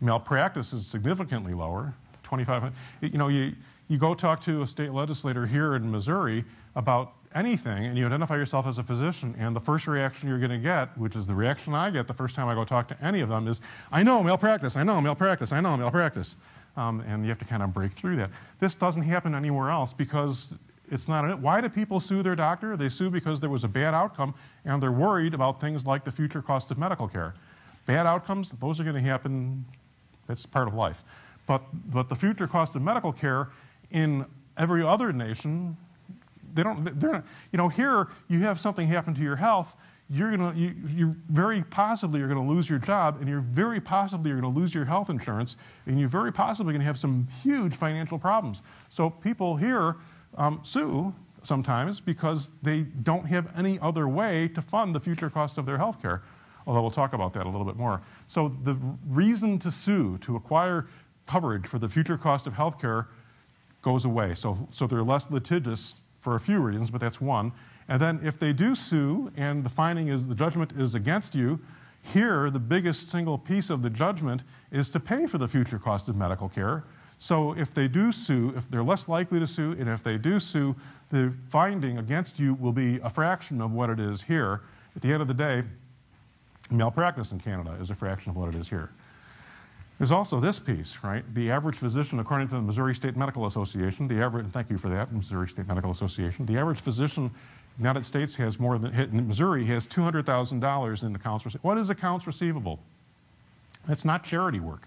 Malpractice is significantly lower, 25. You know, you go talk to a state legislator here in Missouri about anything, and you identify yourself as a physician, and the first reaction you're going to get, which is the reaction I get the first time I go talk to any of them, is, I know malpractice, I know malpractice, I know malpractice. And you have to kind of break through that. This doesn't happen anywhere else because it's not it. Why do people sue their doctor? They sue because there was a bad outcome, and they're worried about things like the future cost of medical care. Bad outcomes, those are going to happen. That's part of life. But the future cost of medical care in every other nation, they're not, you know, here you have something happen to your health, you very possibly are going to lose your job, and you're very possibly are going to lose your health insurance, and you're very possibly going to have some huge financial problems. So people here sue sometimes because they don't have any other way to fund the future cost of their health care, although we'll talk about that a little bit more. So the reason to sue, to acquire coverage for the future cost of health care, goes away. So they're less litigious for a few reasons, but that's one. And then if they do sue and the finding is the judgment is against you, here the biggest single piece of the judgment is to pay for the future cost of medical care. So if they do sue, if they're less likely to sue, and if they do sue, the finding against you will be a fraction of what it is here. At the end of the day, malpractice in Canada is a fraction of what it is here. There's also this piece, right? The average physician, according to the Missouri State Medical Association, the average, and thank you for that, Missouri State Medical Association, the average physician in the United States has more than, in Missouri, has $200,000 in accounts receivable. What is accounts receivable? That's not charity work.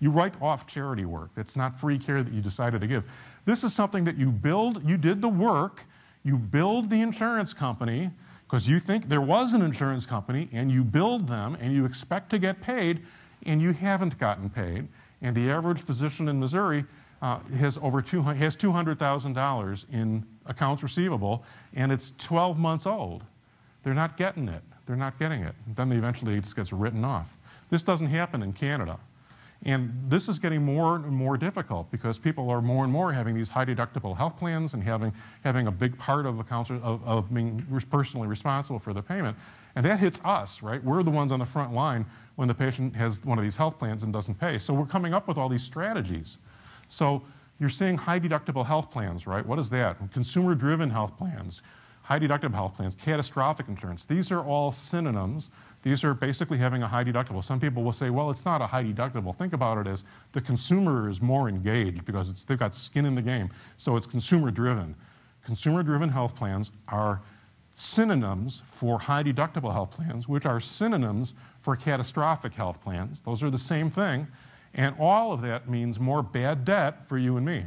You write off charity work. It's not free care that you decided to give. This is something that you build. You did the work. You build the insurance company because you think there was an insurance company, and you build them, and you expect to get paid, and you haven't gotten paid. And the average physician in Missouri has over $200,000 in accounts receivable, and it's 12 months old. They're not getting it. They're not getting it. Then eventually it just gets written off. This doesn't happen in Canada. And this is getting more and more difficult because people are more and more having these high deductible health plans and having a big part of accounts of being personally responsible for the payment. And that hits us, right? We're the ones on the front line when the patient has one of these health plans and doesn't pay. So we're coming up with all these strategies. So you're seeing high deductible health plans, right? What is that? Consumer-driven health plans, high deductible health plans, catastrophic insurance. These are all synonyms. These are basically having a high deductible. Some people will say, well, it's not a high deductible. Think about it as the consumer is more engaged because they've got skin in the game. So it's consumer-driven. Consumer-driven health plans are synonyms for high deductible health plans, which are synonyms for catastrophic health plans. Those are the same thing. And all of that means more bad debt for you and me.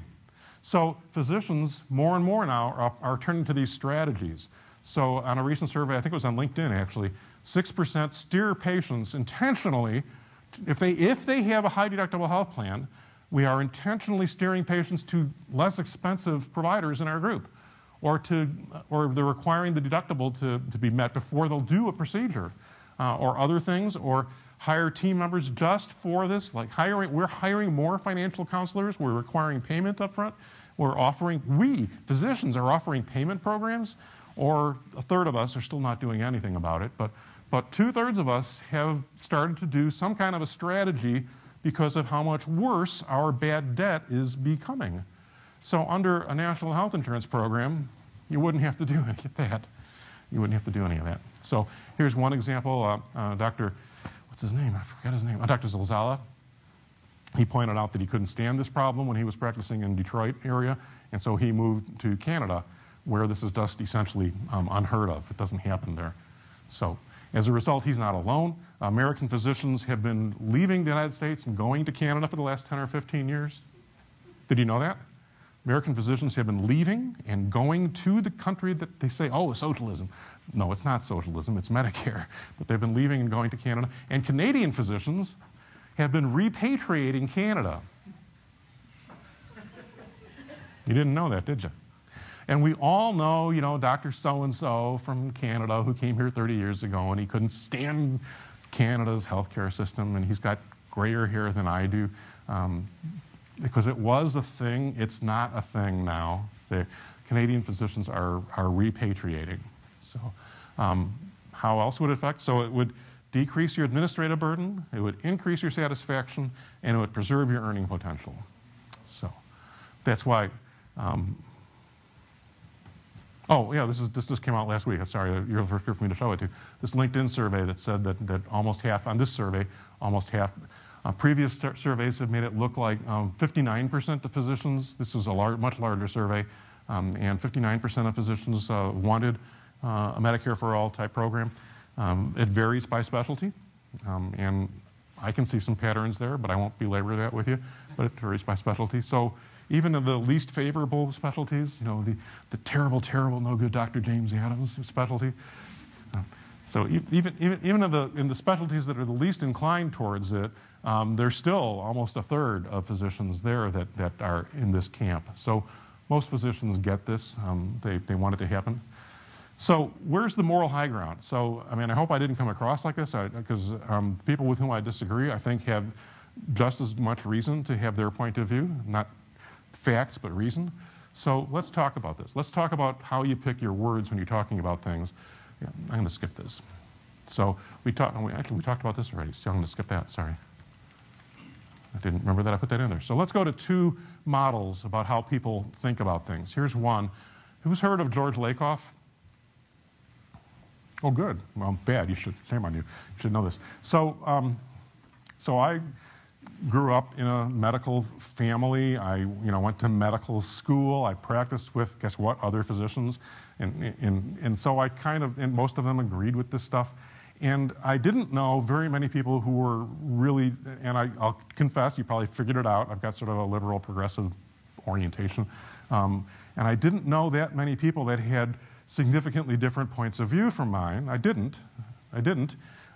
So physicians more and more now are turning to these strategies. So on a recent survey, I think it was on LinkedIn actually, 6% steer patients intentionally, if they have a high deductible health plan, we are intentionally steering patients to less expensive providers in our group, or they're requiring the deductible to be met before they'll do a procedure, or other things, or hire team members just for this. Like we're hiring more financial counselors. We're requiring payment up front. We physicians are offering payment programs, or a third of us are still not doing anything about it, but two-thirds of us have started to do some kind of a strategy because of how much worse our bad debt is becoming. So under a national health insurance program, you wouldn't have to do any of that. You wouldn't have to do any of that. So here's one example. Dr. What's his name? I forgot his name. Dr. Zalzala. He pointed out that he couldn't stand this problem when he was practicing in Detroit area, and so he moved to Canada, where this is just essentially unheard of. It doesn't happen there. So as a result, he's not alone. American physicians have been leaving the United States and going to Canada for the last 10 or 15 years. Did you know that? American physicians have been leaving and going to the country that they say, oh, socialism. No, it's not socialism, it's Medicare. But they've been leaving and going to Canada. And Canadian physicians have been repatriating Canada. You didn't know that, did you? And we all know, you know, Dr. So-and-so from Canada who came here 30 years ago and he couldn't stand Canada's healthcare system and he's got grayer hair than I do, because it was a thing. It's not a thing now. The Canadian physicians are repatriating. So how else would it affect? So it would decrease your administrative burden, it would increase your satisfaction, and it would preserve your earning potential. So that's why, oh yeah, this just came out last week. Sorry, you're the first here for me to show it to you. This LinkedIn survey that said that almost half, on this survey, almost half, previous surveys have made it look like 59% of physicians, this is a much larger survey, and 59% of physicians wanted a Medicare for All type program. It varies by specialty, and I can see some patterns there, but I won't belabor that with you, but it varies by specialty. So even in the least favorable specialties, you know, the terrible, terrible, no good Dr. James Adams specialty. So even in the specialties that are the least inclined towards it, there's still almost a third of physicians there that are in this camp. So most physicians get this, they want it to happen. So where's the moral high ground? So, I mean, I hope I didn't come across like this, because people with whom I disagree, I think, have just as much reason to have their point of view, not facts, but reason. So let's talk about this. Let's talk about how you pick your words when you're talking about things. Yeah, I'm going to skip this. So we talked about this already, so I'm going to skip that, sorry. I didn't remember that I put that in there. So let's go to two models about how people think about things. Here's one. Who's heard of George Lakoff? Oh, good. Well, bad. You should, shame on you. You should know this. So, so I grew up in a medical family. I went to medical school. I practiced with, guess what, other physicians, and so I kind of, and most of them agreed with this stuff. And I didn't know very many people who were really, and I'll confess, you probably figured it out. I've got sort of a liberal progressive orientation, and I didn't know that many people that had significantly different points of view from mine. I didn't.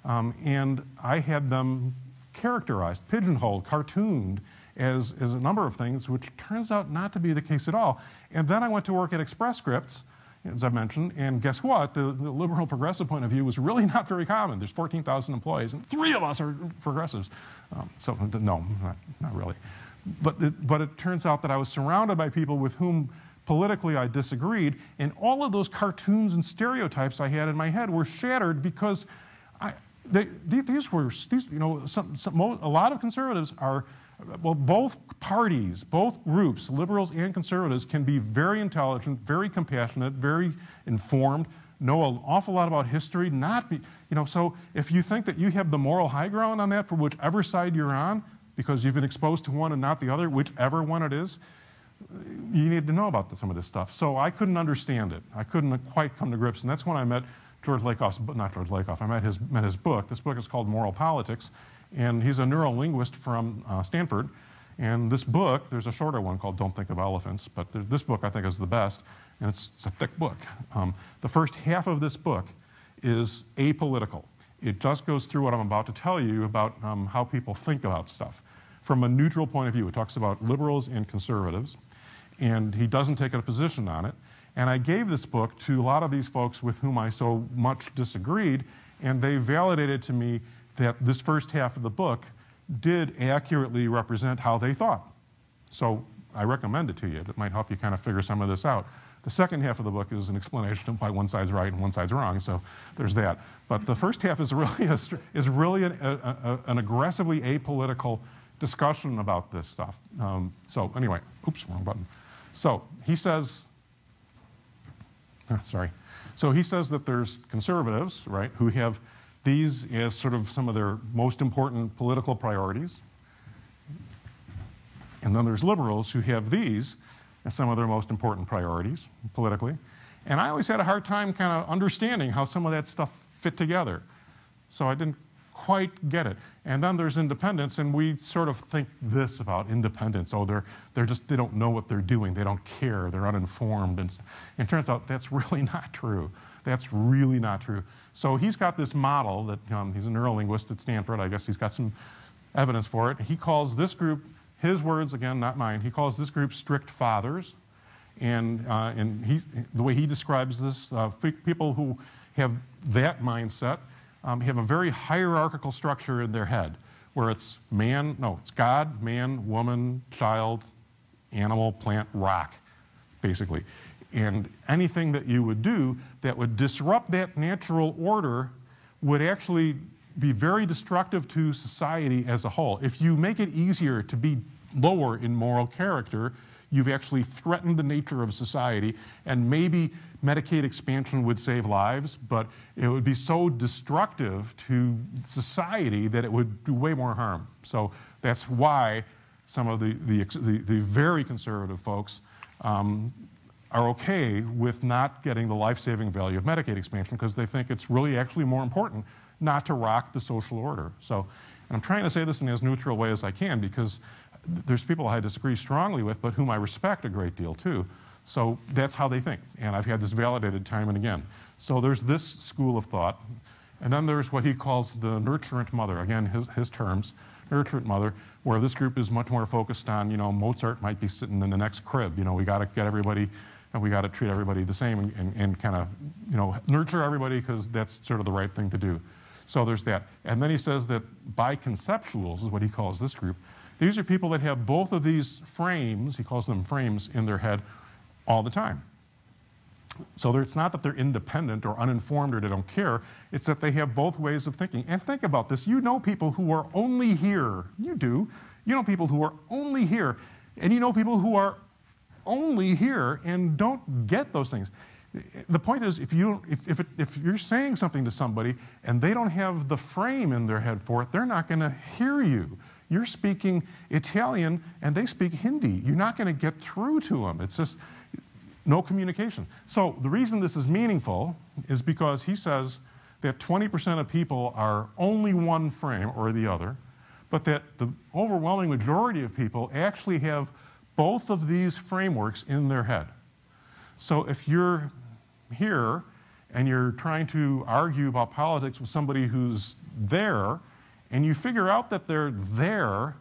And I had them characterized, pigeonholed, cartooned as a number of things, which turns out not to be the case at all. And then I went to work at Express Scripts, as I mentioned, and guess what? The liberal progressive point of view was really not very common. There's 14,000 employees, and 3 of us are progressives. So no, not really. But it turns out that I was surrounded by people with whom politically I disagreed, and all of those cartoons and stereotypes I had in my head were shattered because a lot of conservatives are, well, both parties, both groups, liberals and conservatives, can be very intelligent, very compassionate, very informed, know an awful lot about history, so if you think that you have the moral high ground on that for whichever side you're on, because you've been exposed to one and not the other, whichever one it is, you need to know about some of this stuff. So I couldn't understand it. I couldn't quite come to grips. And that's when I met George Lakoff's, not George Lakoff, I met his book. This book is called Moral Politics. And he's a neurolinguist from Stanford. And this book, there's a shorter one called Don't Think of Elephants, but this book I think is the best. And it's a thick book. The first half of this book is apolitical. It just goes through what I'm about to tell you about how people think about stuff from a neutral point of view. It talks about liberals and conservatives, and he doesn't take a position on it. And I gave this book to a lot of these folks with whom I so much disagreed, and they validated to me that this first half of the book did accurately represent how they thought. So I recommend it to you. It might help you kind of figure some of this out. The second half of the book is an explanation of why one side's right and one side's wrong, so there's that. But the first half is really, an aggressively apolitical discussion about this stuff. So anyway, oops, wrong button. So he says, So he says that there's conservatives, right, who have these as sort of some of their most important political priorities. And then there's liberals who have these as some of their most important priorities politically. And I always had a hard time kind of understanding how some of that stuff fit together. So I didn't quite get it. And then there's independents, and we sort of think this about independents. Oh, they don't know what they're doing. They don't care. They're uninformed. And it turns out that's really not true. That's really not true. So he's got this model that, he's a neurolinguist at Stanford. I guess he's got some evidence for it. He calls this group, his words again, not mine, he calls this group strict fathers. And the way he describes this, people who have that mindset have a very hierarchical structure in their head, where it's man, no, it's God, man, woman, child, animal, plant, rock, basically. And anything that you would do that would disrupt that natural order would actually be very destructive to society as a whole. If you make it easier to be lower in moral character, you've actually threatened the nature of society. And maybe Medicaid expansion would save lives, but it would be so destructive to society that it would do way more harm. So that's why some of the very conservative folks are okay with not getting the life-saving value of Medicaid expansion, because they think it's really actually more important not to rock the social order. So, and I'm trying to say this in as neutral a way as I can, because there's people I disagree strongly with, but whom I respect a great deal too. So that's how they think, and I've had this validated time and again. So there's this school of thought, and then there's what he calls the nurturant mother, again, his terms, nurturant mother, where this group is much more focused on, you know, Mozart might be sitting in the next crib, you know, we gotta get everybody, and we gotta treat everybody the same and kind of, you know, nurture everybody, because that's sort of the right thing to do. So there's that. And then he says that biconceptuals is what he calls this group. These are people that have both of these frames, he calls them frames, in their head all the time. So it's not that they're independent or uninformed or they don't care, it's that they have both ways of thinking. And think about this, you know people who are only here, you do, you know people who are only here, and you know people who are only here and don't get those things. The point is, if you're saying something to somebody and they don't have the frame in their head for it, they're not going to hear you. You're speaking Italian and they speak Hindi. You're not going to get through to them. It's just no communication. So the reason this is meaningful is because he says that 20% of people are only one frame or the other, but that the overwhelming majority of people actually have both of these frameworks in their head. So if you're here and you're trying to argue about politics with somebody who's there, and you figure out that they're there,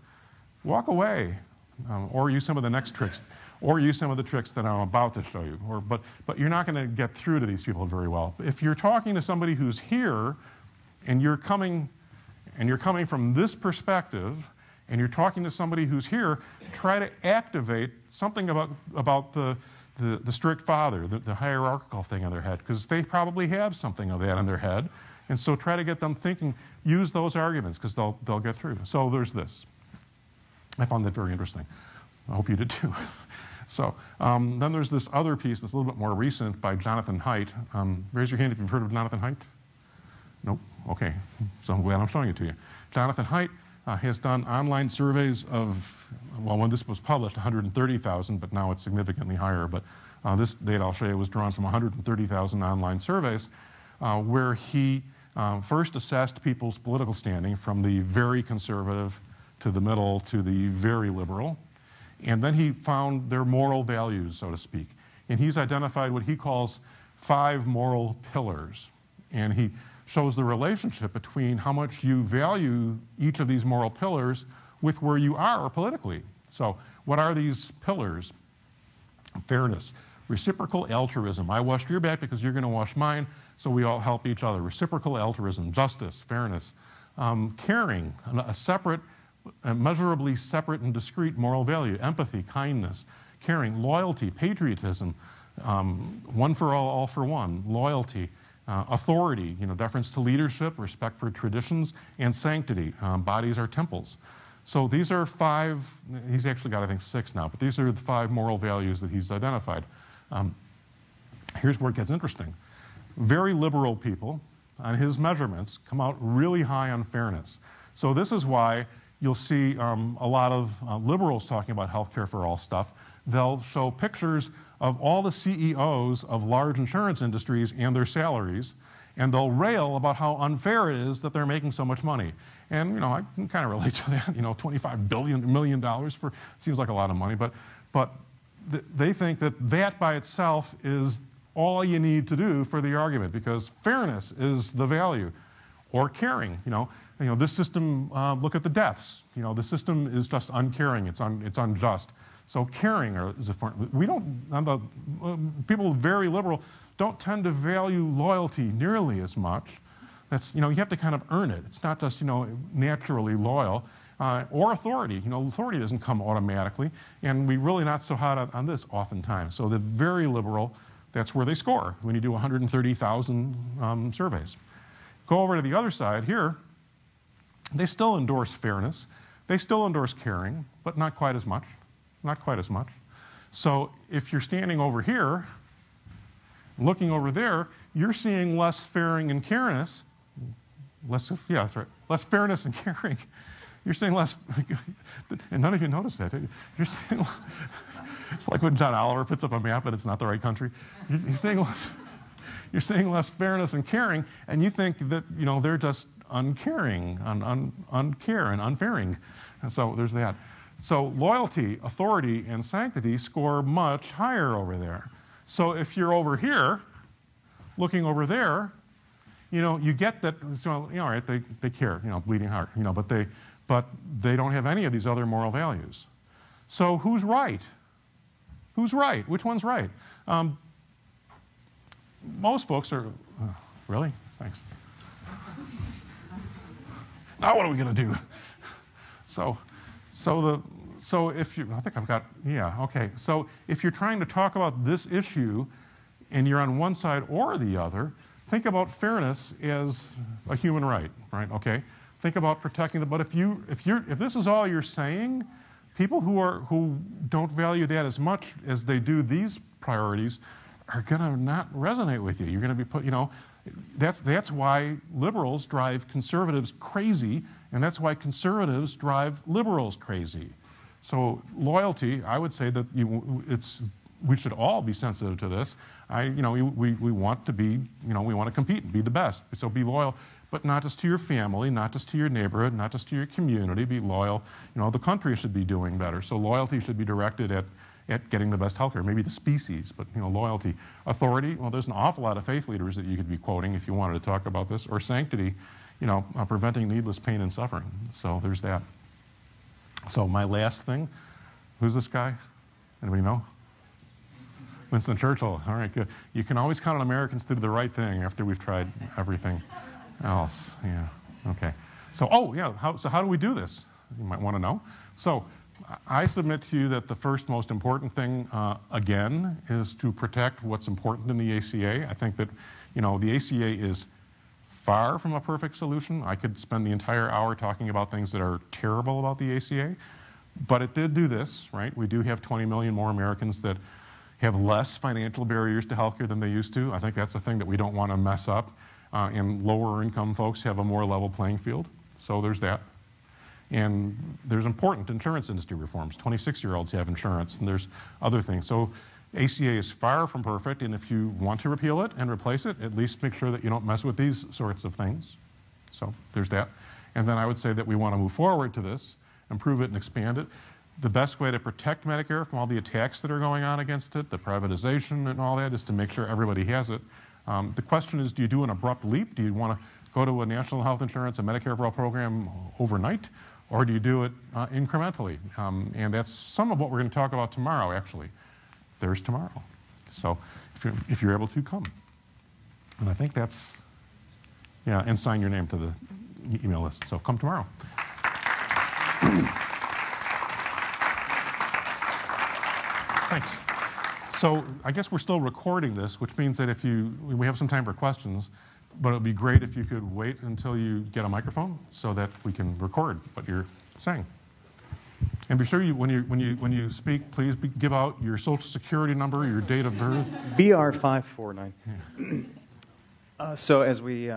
walk away, or use some of the next tricks, or use some of the tricks that I'm about to show you. But you're not going to get through to these people very well. If you're talking to somebody who's here, and you're coming from this perspective, and you're talking to somebody who's here, try to activate something about the strict father, the hierarchical thing in their head, because they probably have something of that in their head. And so try to get them thinking, use those arguments, because they'll get through. So there's this. I found that very interesting. I hope you did too. So then there's this other piece that's a little bit more recent by Jonathan Haidt. Raise your hand if you've heard of Jonathan Haidt. Nope, okay, so I'm glad I'm showing it to you. Jonathan Haidt has done online surveys of, well, when this was published, 130,000, but now it's significantly higher. But this data I'll show you was drawn from 130,000 online surveys, where he first assessed people's political standing from the very conservative to the middle to the very liberal. And then he found their moral values, so to speak. And he's identified what he calls 5 moral pillars. And he shows the relationship between how much you value each of these moral pillars with where you are politically. So what are these pillars? Fairness, reciprocal altruism. I washed your back because you're going to wash mine, so we all help each other. Reciprocal altruism, justice, fairness. Caring, a separate, measurably separate and discrete moral value. Empathy, kindness, caring, loyalty, patriotism, one for all for one, loyalty. Authority, you know, deference to leadership, respect for traditions, and sanctity. Bodies are temples. So these are 5, he's actually got, I think, 6 now, but these are the 5 moral values that he's identified. Here's where it gets interesting. Very liberal people, on his measurements, come out really high on fairness. So this is why you'll see a lot of liberals talking about healthcare for all stuff. They'll show pictures of all the CEOs of large insurance industries and their salaries, and they'll rail about how unfair it is that they're making so much money. And, you know, I can kind of relate to that, you know, $25 million for, seems like a lot of money, but they think that that by itself is all you need to do for the argument, because fairness is the value. Or caring, you know, this system, look at the deaths, you know, the system is just uncaring, it's unjust. So caring is a form. We don't, people very liberal don't tend to value loyalty nearly as much. That's, you have to kind of earn it. It's not just, naturally loyal or authority. Authority doesn't come automatically, and we're really not so hot on this oftentimes. So the very liberal, that's where they score when you do 130,000 surveys. Go over to the other side here. They still endorse fairness. They still endorse caring, but not quite as much. Not quite as much. So if you're standing over here, looking over there, you're seeing less fairness and caringness. Yeah, that's right. Less fairness and caring. You're seeing less, and none of you noticed that, did you? You're seeing, it's like when John Oliver puts up a map and it's not the right country. You're seeing less fairness and caring, and you think that they're just uncaring, uncare, and unfairing. And so there's that. So loyalty, authority, and sanctity score much higher over there. So if you're over here, looking over there, you get that. So all right, they care, bleeding heart, but they don't have any of these other moral values. So who's right? Who's right? Which one's right? Most folks are, really? Thanks. Now what are we going to do? So if you, I think I've got, yeah, okay. So if you're trying to talk about this issue and you're on one side or the other, think about fairness as a human right, okay? Think about protecting them. But if this is all you're saying, people who don't value that as much as they do these priorities are going to not resonate with you. You're going to be put, that's why liberals drive conservatives crazy, and that's why conservatives drive liberals crazy. So loyalty, I would say that we should all be sensitive to this. We want to be, we want to compete and be the best. So be loyal, but not just to your family, not just to your neighborhood, not just to your community. Be loyal. The country should be doing better. So loyalty should be directed at getting the best healthcare, maybe the species, but loyalty. Authority, well, there's an awful lot of faith leaders that you could be quoting if you wanted to talk about this. Or sanctity, preventing needless pain and suffering. So there's that. So my last thing, who's this guy? Anybody know? Winston Churchill. All right, good. You can always count on Americans to do the right thing after we've tried everything else. Yeah, okay. So, oh, yeah, so how do we do this? You might want to know. So I submit to you that the first most important thing, again, is to protect what's important in the ACA. I think that, the ACA is far from a perfect solution. I could spend the entire hour talking about things that are terrible about the ACA, but it did do this, right? We do have 20 million more Americans that have less financial barriers to healthcare than they used to. I think that's the thing that we don't want to mess up, and lower income folks have a more level playing field. So there's that. And there's important insurance industry reforms. 26-year-olds have insurance, and there's other things. So ACA is far from perfect, and if you want to repeal it and replace it, at least make sure that you don't mess with these sorts of things. So there's that. And then I would say that we want to move forward to this, improve it and expand it. The best way to protect Medicare from all the attacks that are going on against it, the privatization and all that, is to make sure everybody has it. The question is, do you do an abrupt leap? Do you want to go to a national health insurance and Medicare for all program overnight? Or do you do it incrementally? And that's some of what we're going to talk about tomorrow, actually. There's tomorrow. So if you're able to, come. And I think that's, yeah, and sign your name to the email list. So come tomorrow. Thanks. So I guess we're still recording this, which means that we have some time for questions, but it would be great if you could wait until you get a microphone so that we can record what you're saying. And be sure when you speak, please give out your social security number, your date of birth. BR549. Yeah. So as we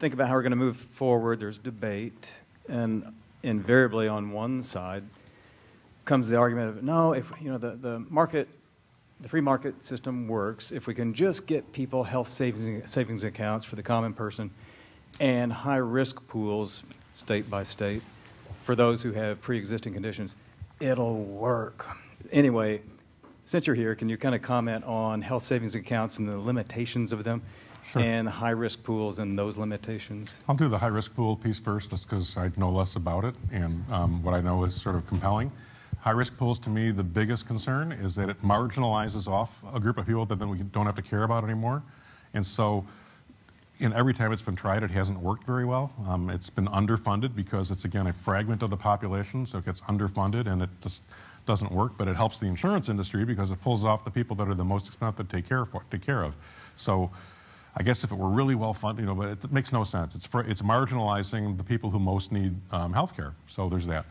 think about how we're going to move forward, there's debate. And invariably on one side comes the argument of, no, if the free market system works if we can just get people health savings accounts for the common person and high risk pools state by state for those who have pre-existing conditions, it'll work. Anyway, since you're here, can you kind of comment on health savings accounts and the limitations of them? Sure. And high risk pools and those limitations? I'll do the high risk pool piece first just because I know less about it, and what I know is sort of compelling. High risk pools, to me, the biggest concern is that it marginalizes off a group of people that then we don't have to care about anymore. And so And every time it's been tried, it hasn't worked very well. It's been underfunded because it's, again, a fragment of the population, so it gets underfunded and it just doesn't work, but it helps the insurance industry because it pulls off the people that are the most expensive to take care of. So I guess if it were really well funded, you know, but it makes no sense. It's marginalizing the people who most need health care, so there's that.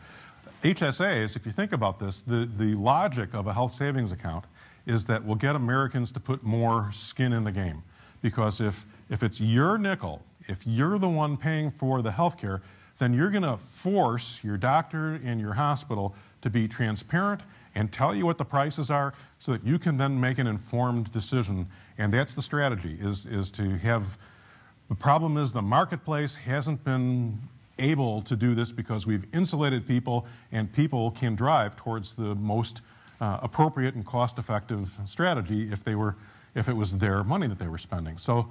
HSAs, if you think about this, the logic of a health savings account is that we'll get Americans to put more skin in the game, because if it's your nickel, if you're the one paying for the health care, then you're going to force your doctor and your hospital to be transparent and tell you what the prices are so that you can then make an informed decision. And that's the strategy, is to have... The problem is the marketplace hasn't been able to do this because we've insulated people, and people can drive towards the most appropriate and cost-effective strategy if it was their money that they were spending. So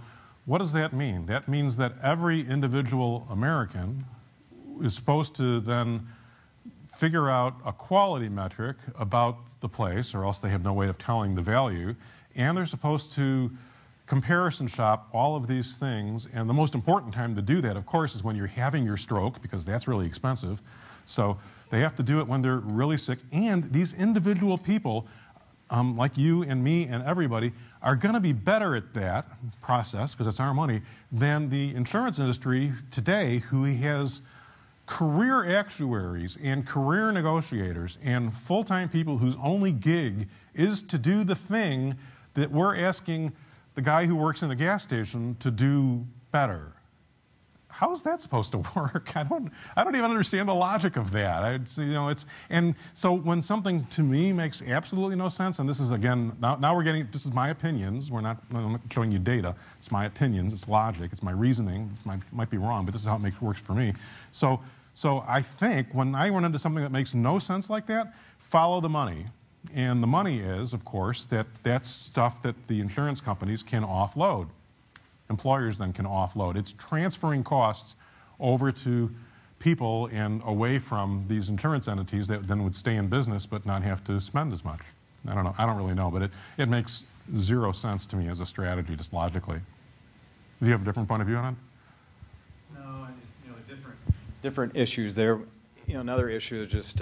what does that mean? That means that every individual American is supposed to then figure out a quality metric about the place, or else they have no way of telling the value, and they're supposed to comparison shop all of these things. And the most important time to do that, of course, is when you're having your stroke, because that's really expensive. So they have to do it when they're really sick, and these individual people, like you and me and everybody, are going to be better at that process, because it's our money, than the insurance industry today, who has career actuaries and career negotiators and full-time people whose only gig is to do the thing that we're asking the guy who works in the gas station to do better. How is that supposed to work? I don't even understand the logic of that. And so when something to me makes absolutely no sense, and this is, again, now we're getting, this is my opinions. I'm not showing you data. It's my opinions. It's logic. It's my reasoning. It might be wrong, but this is how it works for me. So I think when I run into something that makes no sense like that, follow the money. And the money is, of course, that that's stuff that the insurance companies can offload. Employers then can offload. It's transferring costs over to people and away from these insurance entities that then would stay in business but not have to spend as much. I don't know. I don't really know, but it makes zero sense to me as a strategy, just logically. Do you have a different point of view on it? No, it's, you know, different issues there. You know, another issue is just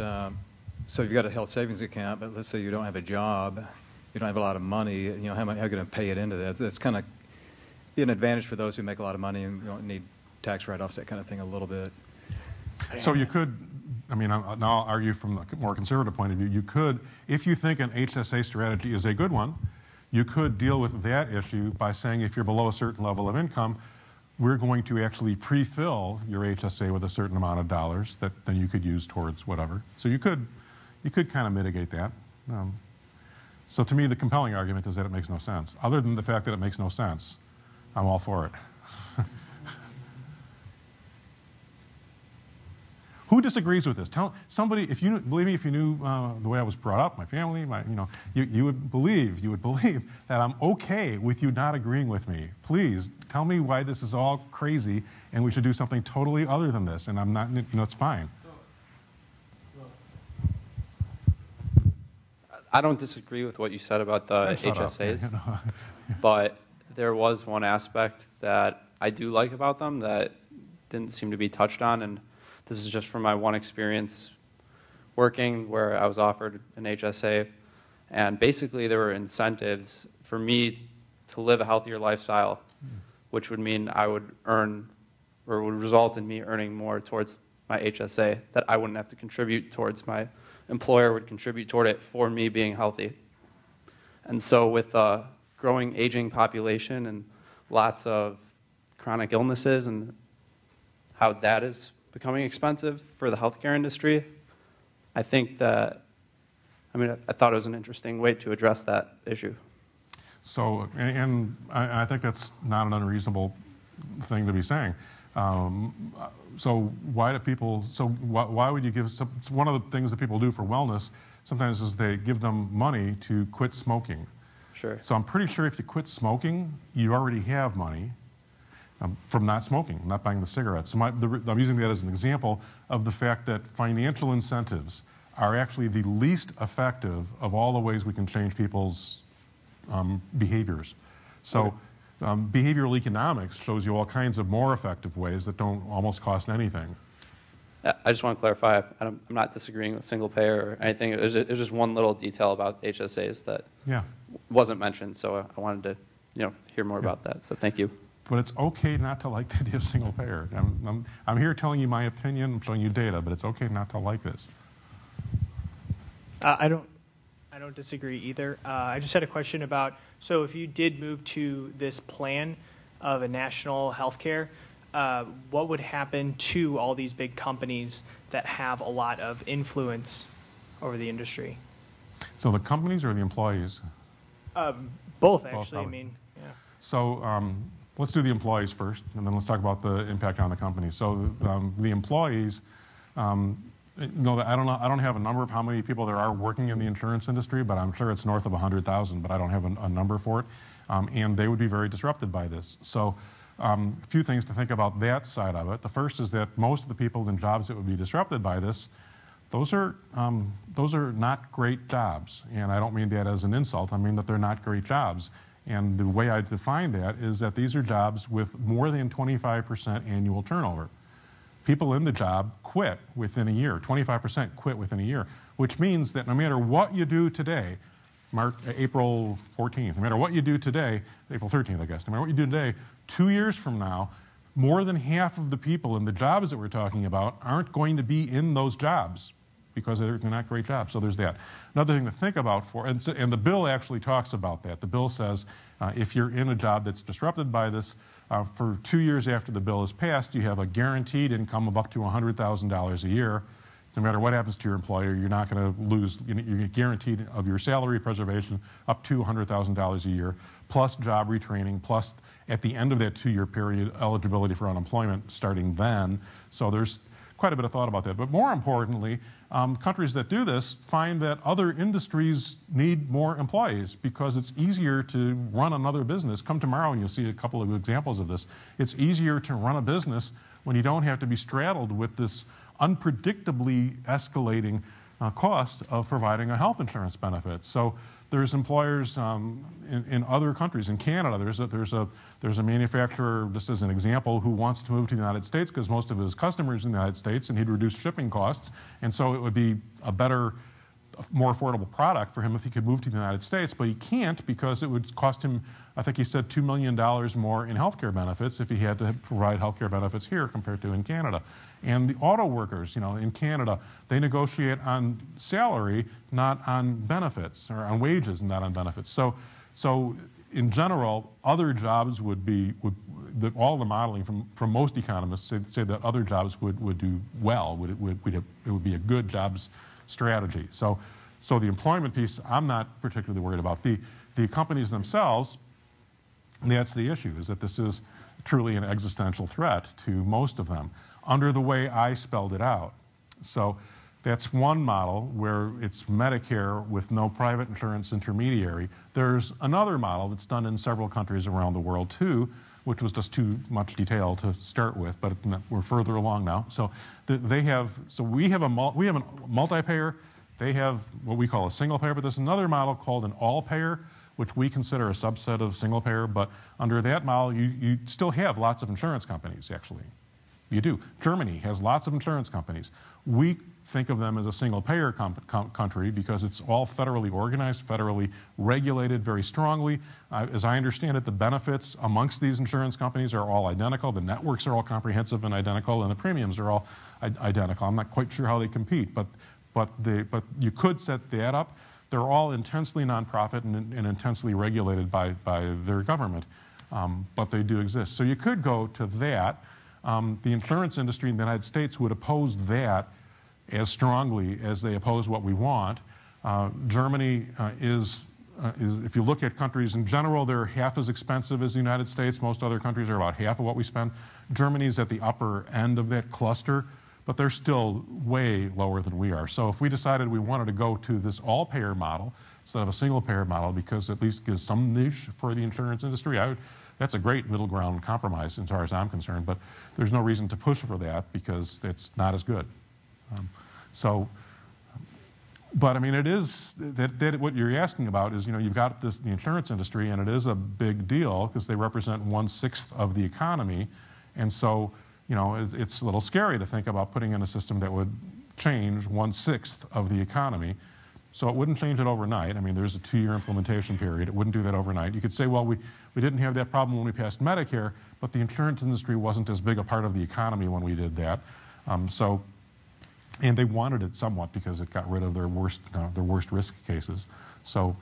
so you've got a health savings account, but let's say you don't have a job, you don't have a lot of money. You know, how are you going to pay it into that? That's kind of be an advantage for those who make a lot of money and don't need tax write-offs, that kind of thing, a little bit. So you could, I mean, now I'll argue from the more conservative point of view, you could, if you think an HSA strategy is a good one, you could deal with that issue by saying if you're below a certain level of income, we're going to actually pre-fill your HSA with a certain amount of dollars that then you could use towards whatever. So you could kind of mitigate that. So to me, the compelling argument is that it makes no sense. Other than the fact that it makes no sense, I'm all for it. Who disagrees with this? Tell somebody, if you believe me, if you knew the way I was brought up, my family, you would believe that I'm okay with you not agreeing with me. Please tell me why this is all crazy and we should do something totally other than this. And I'm not, you know, it's fine. I don't disagree with what you said about the HSAs, but there was one aspect that I do like about them that didn't seem to be touched on, and this is just from my one experience working where I was offered an HSA, and basically there were incentives for me to live a healthier lifestyle, which would mean I would earn, or would result in me earning more towards my HSA that I wouldn't have to contribute towards. My employer would contribute toward it for me being healthy. And so with growing aging population and lots of chronic illnesses and how that is becoming expensive for the healthcare industry, I think that, I mean, I thought it was an interesting way to address that issue. So, and I think that's not an unreasonable thing to be saying. So why do people, so why would you give, one of the things that people do for wellness sometimes is they give them money to quit smoking. Sure. So I'm pretty sure if you quit smoking, you already have money from not smoking, not buying the cigarettes. So I'm using that as an example of the fact that financial incentives are actually the least effective of all the ways we can change people's behaviors. So Behavioral economics shows you all kinds of more effective ways that don't almost cost anything. I just want to clarify, I'm not disagreeing with single payer or anything. It was just one little detail about HSAs that wasn't mentioned, so I wanted to hear more about that, so thank you. But it's okay not to like the idea of single payer. I'm here telling you my opinion, I'm showing you data, but it's okay not to like this. I don't disagree either. I just had a question about, so if you did move to this plan of a national health care, what would happen to all these big companies that have a lot of influence over the industry? So the companies or the employees? Both, actually. Both, I mean, yeah. So let's do the employees first, and then let's talk about the impact on the company. So the employees, no, I don't know. I don't have a number of how many people there are working in the insurance industry, but I'm sure it's north of 100,000. But I don't have a number for it, and they would be very disrupted by this. So. A few things to think about that side of it. The first is that most of the people in jobs that would be disrupted by this, those are not great jobs. And I don't mean that as an insult. I mean that they're not great jobs. And the way I define that is that these are jobs with more than 25% annual turnover. People in the job quit within a year. 25% quit within a year, which means that no matter what you do today, April 14th, no matter what you do today, April 13th, I guess, no matter what you do today, 2 years from now, more than half of the people in the jobs that we're talking about aren't going to be in those jobs because they're not great jobs. So there's that. Another thing to think about for, and the bill actually talks about that. The bill says if you're in a job that's disrupted by this, for 2 years after the bill is passed, you have a guaranteed income of up to $100,000 a year. No matter what happens to your employer, you're not going to lose, you're guaranteed of your salary preservation up to $100,000 a year, plus job retraining, plus at the end of that two-year period, eligibility for unemployment starting then. So there's quite a bit of thought about that. But more importantly, countries that do this find that other industries need more employees because it's easier to run another business. Come tomorrow and you'll see a couple of examples of this. It's easier to run a business when you don't have to be straddled with this unpredictably escalating cost of providing a health insurance benefit. So there's employers in other countries. In Canada, there's a manufacturer, just as an example, who wants to move to the United States because most of his customers are in the United States, and he'd reduce shipping costs. And so it would be a better, more affordable product for him if he could move to the United States, but he can't because it would cost him, I think he said, $2 million more in healthcare benefits if he had to provide healthcare benefits here compared to in Canada. And the auto workers, in Canada, they negotiate on salary, not on benefits, or on wages, not on benefits. So in general, other jobs would be, all the modeling from most economists say that other jobs would do well, it would be a good jobs strategy. So the employment piece, I'm not particularly worried about. The companies themselves, that's the issue, is that this is truly an existential threat to most of them under the way I spelled it out. So that's one model where it's Medicare with no private insurance intermediary. There's another model that's done in several countries around the world too, which was just too much detail to start with, but we're further along now. So we have a multi-payer. They have what we call a single payer, but there's another model called an all-payer, which we consider a subset of single payer. But under that model, you still have lots of insurance companies, actually. You do. Germany has lots of insurance companies. We think of them as a single payer country because it's all federally organized, federally regulated very strongly. As I understand it, the benefits amongst these insurance companies are all identical. The networks are all comprehensive and identical, and the premiums are all identical. I'm not quite sure how they compete, but you could set that up. They're all intensely nonprofit and intensely regulated by their government, but they do exist. So you could go to that. The insurance industry in the United States would oppose that as strongly as they oppose what we want. Germany is, if you look at countries in general, they're half as expensive as the United States. Most other countries are about half of what we spend. Germany's at the upper end of that cluster, but they're still way lower than we are. So if we decided we wanted to go to this all-payer model instead of a single-payer model because at least gives some niche for the insurance industry, that's a great middle ground compromise as far as I'm concerned, but there's no reason to push for that because it's not as good. So But I mean, it is that what you're asking about is, you know, you've got this, the insurance industry, and it is a big deal because they represent 1/6 of the economy, and so, you know, it's a little scary to think about putting in a system that would change 1/6 of the economy. So it wouldn't change it overnight. I mean, there's a 2-year implementation period. It wouldn't do that overnight. You could say, well, we didn't have that problem when we passed Medicare, but the insurance industry wasn't as big a part of the economy when we did that. And they wanted it somewhat because it got rid of their worst risk cases. So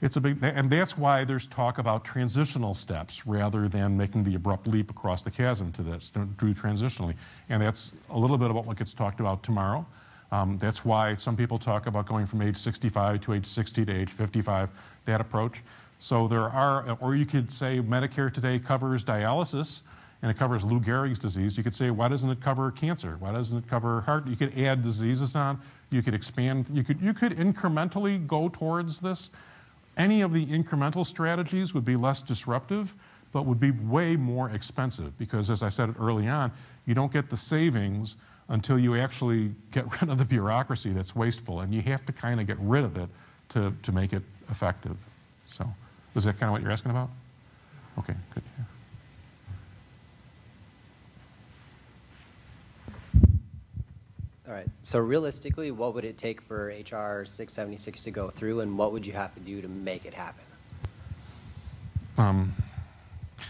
it's a big, and that's why there's talk about transitional steps rather than making the abrupt leap across the chasm to this, do transitionally. And that's a little bit about what gets talked about tomorrow. That's why some people talk about going from age 65 to age 60 to age 55, that approach. So there are, or you could say Medicare today covers dialysis and it covers Lou Gehrig's disease. You could say, why doesn't it cover cancer? Why doesn't it cover heart? You could add diseases on, you could expand, you could incrementally go towards this. Any of the incremental strategies would be less disruptive, but would be way more expensive because, as I said early on, you don't get the savings until you actually get rid of the bureaucracy that's wasteful, and you have to kind of get rid of it to make it effective. So, is that kind of what you're asking about? Okay, good. Yeah. All right, so realistically, what would it take for H.R. 676 to go through, and what would you have to do to make it happen?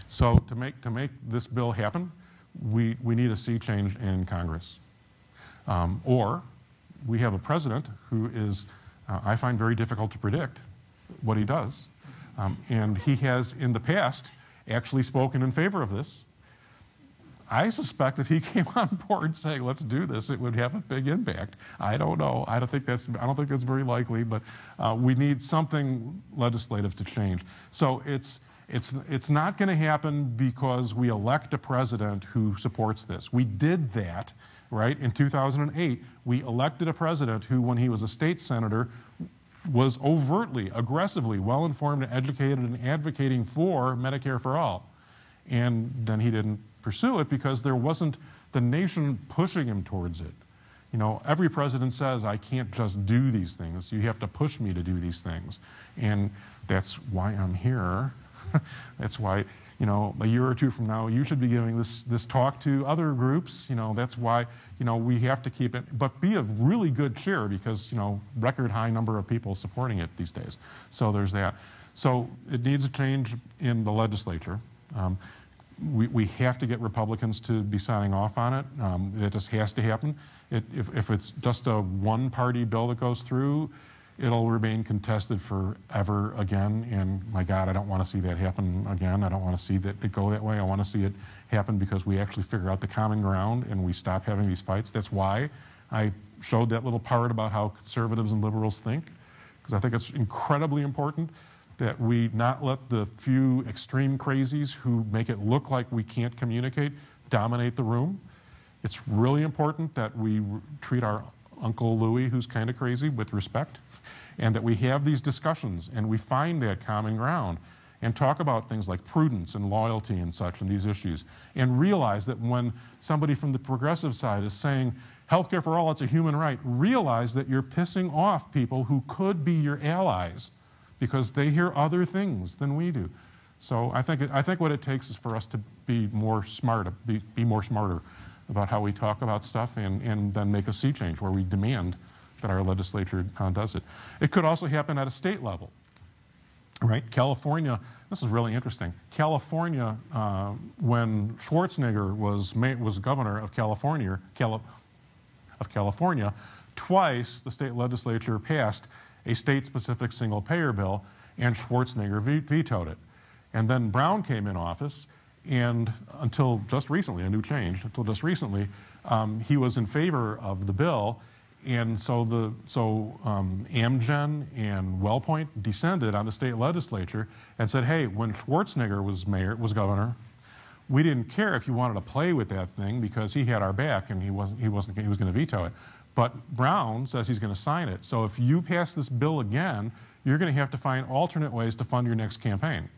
So to make this bill happen, we need a sea change in Congress. Or we have a president who is, I find very difficult to predict what he does. And he has, in the past, actually spoken in favor of this. I suspect if he came on board saying, let's do this, it would have a big impact. I don't know. I don't think that's very likely, but we need something legislative to change. So it's not going to happen because we elect a president who supports this. We did that, right? In 2008, we elected a president who, when he was a state senator, was overtly, aggressively, well-informed and educated and advocating for Medicare for all. And then he didn't pursue it because there wasn't the nation pushing him towards it. You know, every president says, I can't just do these things. You have to push me to do these things. And that's why I'm here. That's why, you know, a year or two from now, you should be giving this talk to other groups. You know, that's why, you know, we have to keep it, but be of really good cheer because, you know, record high number of people supporting it these days. So there's that. So it needs a change in the legislature. We have to get Republicans to be signing off on it. It just has to happen. If it's just a one-party bill that goes through, it'll remain contested forever again. And my God, I don't want to see that happen again. I don't want to see that it go that way. I want to see it happen because we actually figure out the common ground and we stop having these fights. That's why I showed that little part about how conservatives and liberals think, because I think it's incredibly important that we not let the few extreme crazies who make it look like we can't communicate dominate the room. It's really important that we treat our Uncle Louie, who's kind of crazy, with respect, and that we have these discussions and we find that common ground and talk about things like prudence and loyalty and such and these issues, and realize that when somebody from the progressive side is saying healthcare for all, it's a human right, realize that you're pissing off people who could be your allies because they hear other things than we do. So I think what it takes is for us to be more smart, be more smarter about how we talk about stuff, and then make a sea change where we demand that our legislature does it. It could also happen at a state level, right? California, this is really interesting. California, when Schwarzenegger was governor of California, twice the state legislature passed a state-specific single-payer bill, and Schwarzenegger vetoed it. And then Brown came in office, and until just recently, a new change, until just recently, he was in favor of the bill, and so Amgen and WellPoint descended on the state legislature and said, hey, when Schwarzenegger was governor, we didn't care if you wanted to play with that thing because he had our back and he was going to veto it. But Brown says he's going to sign it. So if you pass this bill again, you're going to have to find alternate ways to fund your next campaign.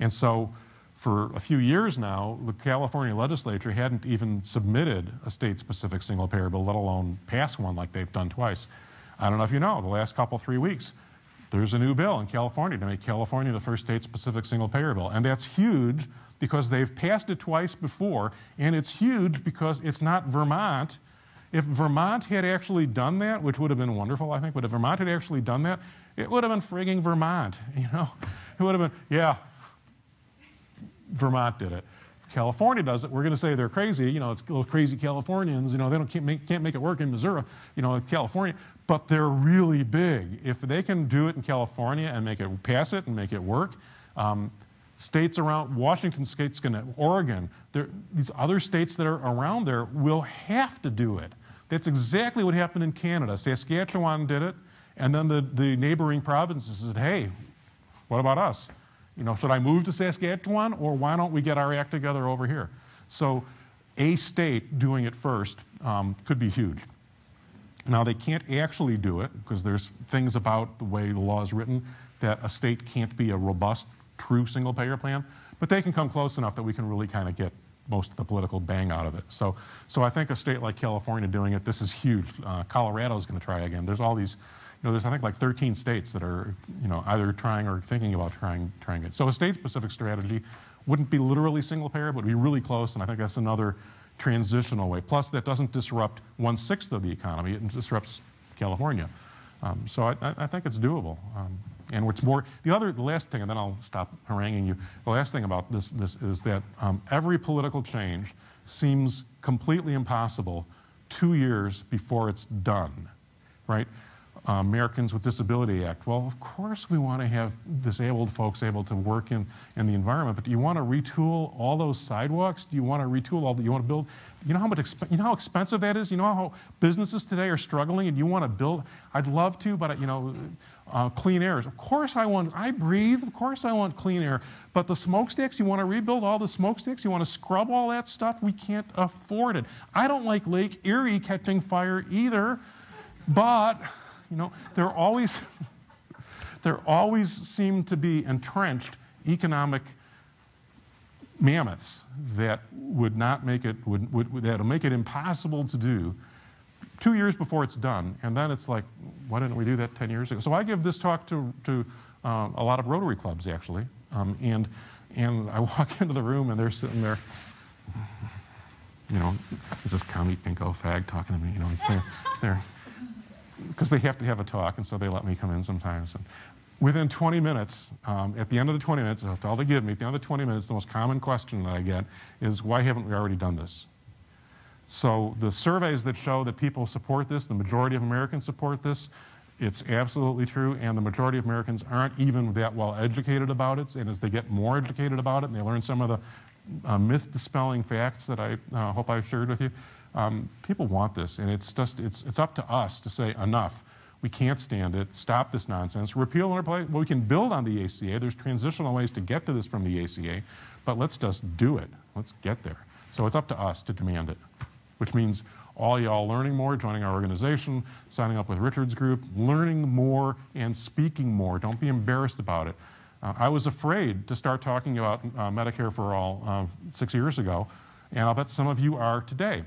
And so for a few years now, the California legislature hadn't even submitted a state-specific single-payer bill, let alone pass one like they've done twice. I don't know if you know, the last couple, 3 weeks, there's a new bill in California to make California the first state-specific single-payer bill. And that's huge because they've passed it twice before, and it's huge because it's not Vermont. If Vermont had actually done that, which would have been wonderful, I think, but if Vermont had actually done that, it would have been frigging Vermont, you know? It would have been, yeah, Vermont did it. If California does it, we're going to say they're crazy. You know, it's little crazy Californians, you know, they don't, can't make it work in Missouri, you know, California. But they're really big. If they can do it in California and make it pass it and make it work, states around Washington, states, Oregon, these other states that are around there will have to do it. That's exactly what happened in Canada. Saskatchewan did it, and then the neighboring provinces said, "Hey, what about us? You know, should I move to Saskatchewan, or why don't we get our act together over here?" So, a state doing it first could be huge. Now, they can't actually do it because there's things about the way the law is written that a state can't be a robust, true single-payer plan, but they can come close enough that we can really kind of get most of the political bang out of it. So I think a state like California doing it, this is huge. Colorado's going to try again. There's all these, you know, there's I think like 13 states that are, you know, either trying or thinking about trying it. So a state-specific strategy wouldn't be literally single-payer, but would be really close, and I think that's another transitional way. Plus, that doesn't disrupt 1/6 of the economy. It disrupts California. So I think it's doable. And what's more, the last thing, and then I'll stop haranguing you. The last thing about this is that every political change seems completely impossible 2 years before it's done, right? Americans with Disability Act. Well, of course we want to have disabled folks able to work in the environment, but do you want to retool all those sidewalks? Do you want to retool all that? You want to build? You know how much? You know how expensive that is? You know how businesses today are struggling, and you want to build? I'd love to, but you know, clean air. Of course I want. I breathe. Of course I want clean air. But the smokestacks. You want to rebuild all the smokestacks? You want to scrub all that stuff? We can't afford it. I don't like Lake Erie catching fire either, but. You know, there always seem to be entrenched economic mammoths that would not make it, that'll make it impossible to do 2 years before it's done. And then it's like, why didn't we do that 10 years ago? So I give this talk to a lot of Rotary clubs, actually. And I walk into the room, and they're sitting there. You know, is this commie pinko fag talking to me? You know, he's there. Because they have to have a talk, and so they let me come in sometimes. And within 20 minutes, at the end of the 20 minutes, that's all they give me. At the end of the 20 minutes, the most common question that I get is, why haven't we already done this? So the surveys that show that people support this, the majority of Americans support this, it's absolutely true, and the majority of Americans aren't even that well educated about it. And as they get more educated about it, and they learn some of the myth-dispelling facts that I hope I shared with you, people want this, and it's just it's up to us to say enough. We can't stand it. Stop this nonsense. Repeal and replace. Well, we can build on the ACA. There's transitional ways to get to this from the ACA, but let's just do it. Let's get there. So it's up to us to demand it, which means all y'all learning more, joining our organization, signing up with Richard's group, learning more and speaking more. Don't be embarrassed about it. I was afraid to start talking about Medicare for All 6 years ago, and I'll bet some of you are today.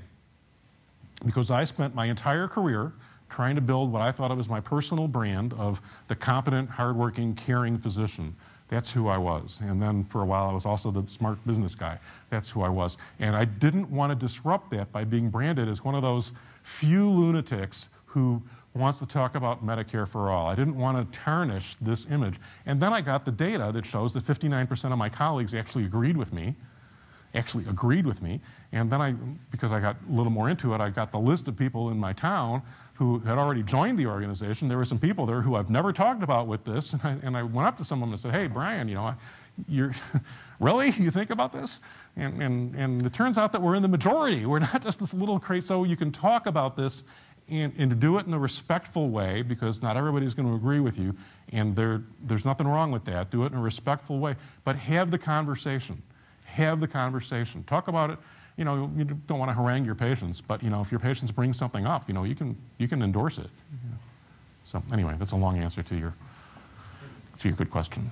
Because I spent my entire career trying to build what I thought of as my personal brand of the competent, hardworking, caring physician. That's who I was. And then for a while I was also the smart business guy. That's who I was. And I didn't want to disrupt that by being branded as one of those few lunatics who wants to talk about Medicare for All. I didn't want to tarnish this image. And then I got the data that shows that 59% of my colleagues actually agreed with me, and then because I got a little more into it, I got the list of people in my town who had already joined the organization. There were some people there who I've never talked about with this, and I went up to someone and said, "Hey, Brian, you know, you're really? You think about this?" And it turns out that we're in the majority. We're not just this little crazy, so you can talk about this and to do it in a respectful way, because not everybody's going to agree with you, and there's nothing wrong with that. Do it in a respectful way, but have the conversation. Have the conversation. Talk about it. You know, you don't want to harangue your patients, but you know, if your patients bring something up, you know, you can endorse it. Yeah. So anyway, that's a long answer to your good question.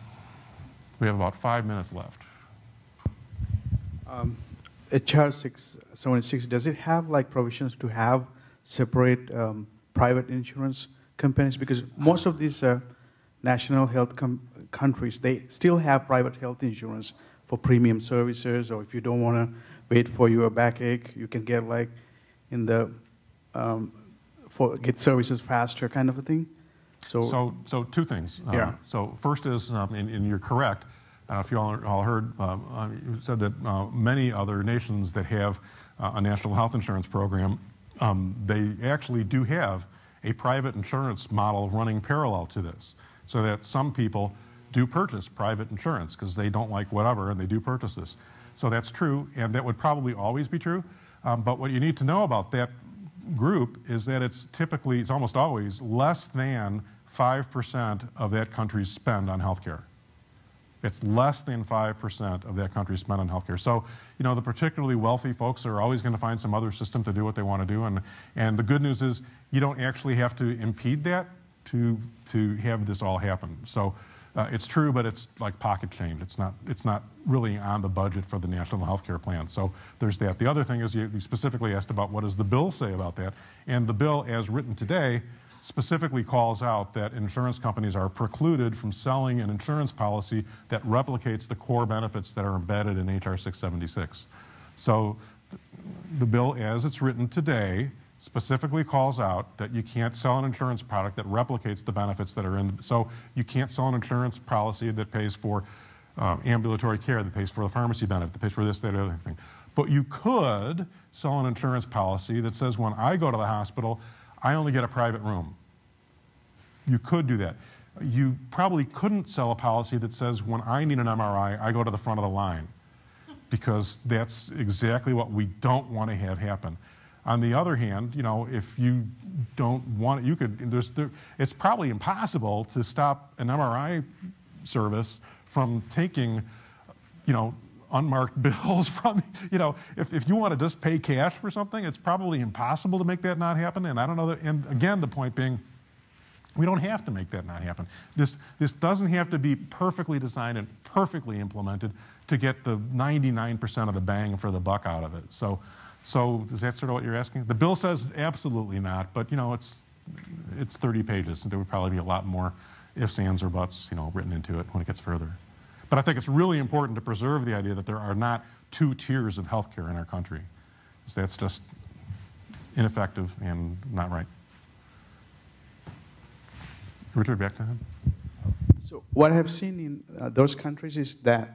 We have about 5 minutes left. H.R. 676, does it have like provisions to have separate private insurance companies, because most of these national health countries, they still have private health insurance for premium services, or if you don't want to wait for your backache, you can get like in the get services faster kind of a thing. So two things. Yeah. So first is, and you're correct. If you all heard, you said that many other nations that have a national health insurance program, they actually do have a private insurance model running parallel to this, so that some people do purchase private insurance because they don't like whatever, and they do purchase this. So that's true, and that would probably always be true. But what you need to know about that group is that it's typically, it's almost always less than 5% of that country's spend on healthcare. It's less than 5% of that country's spend on healthcare. So, you know, the particularly wealthy folks are always going to find some other system to do what they want to do. And the good news is you don't actually have to impede that to have this all happen. So it's true, but it's like pocket change. It's not really on the budget for the national healthcare plan. So there's that. The other thing is you specifically asked about what does the bill say about that. And the bill, as written today, specifically calls out that insurance companies are precluded from selling an insurance policy that replicates the core benefits that are embedded in H.R. 676. So the bill, as it's written today, specifically calls out that you can't sell an insurance product that replicates the benefits that are in. So you can't sell an insurance policy that pays for ambulatory care, that pays for the pharmacy benefit, that pays for this, that, other thing. But you could sell an insurance policy that says when I go to the hospital, I only get a private room. You could do that. You probably couldn't sell a policy that says when I need an MRI, I go to the front of the line, because that's exactly what we don't want to have happen. On the other hand, you know, if you don't want it, you could, it's probably impossible to stop an MRI service from taking, you know, unmarked bills from, you know, if you want to just pay cash for something, it's probably impossible to make that not happen. And I don't know that, and again, the point being, we don't have to make that not happen. This doesn't have to be perfectly designed and perfectly implemented to get the 99% of the bang for the buck out of it. So is that sort of what you're asking? The bill says absolutely not, but you know, it's 30 pages, and there would probably be a lot more ifs, ands, or buts, you know, written into it when it gets further. But I think it's really important to preserve the idea that there are not two tiers of healthcare in our country. So that's just ineffective and not right. Richard, back to him. So what I've seen in those countries is that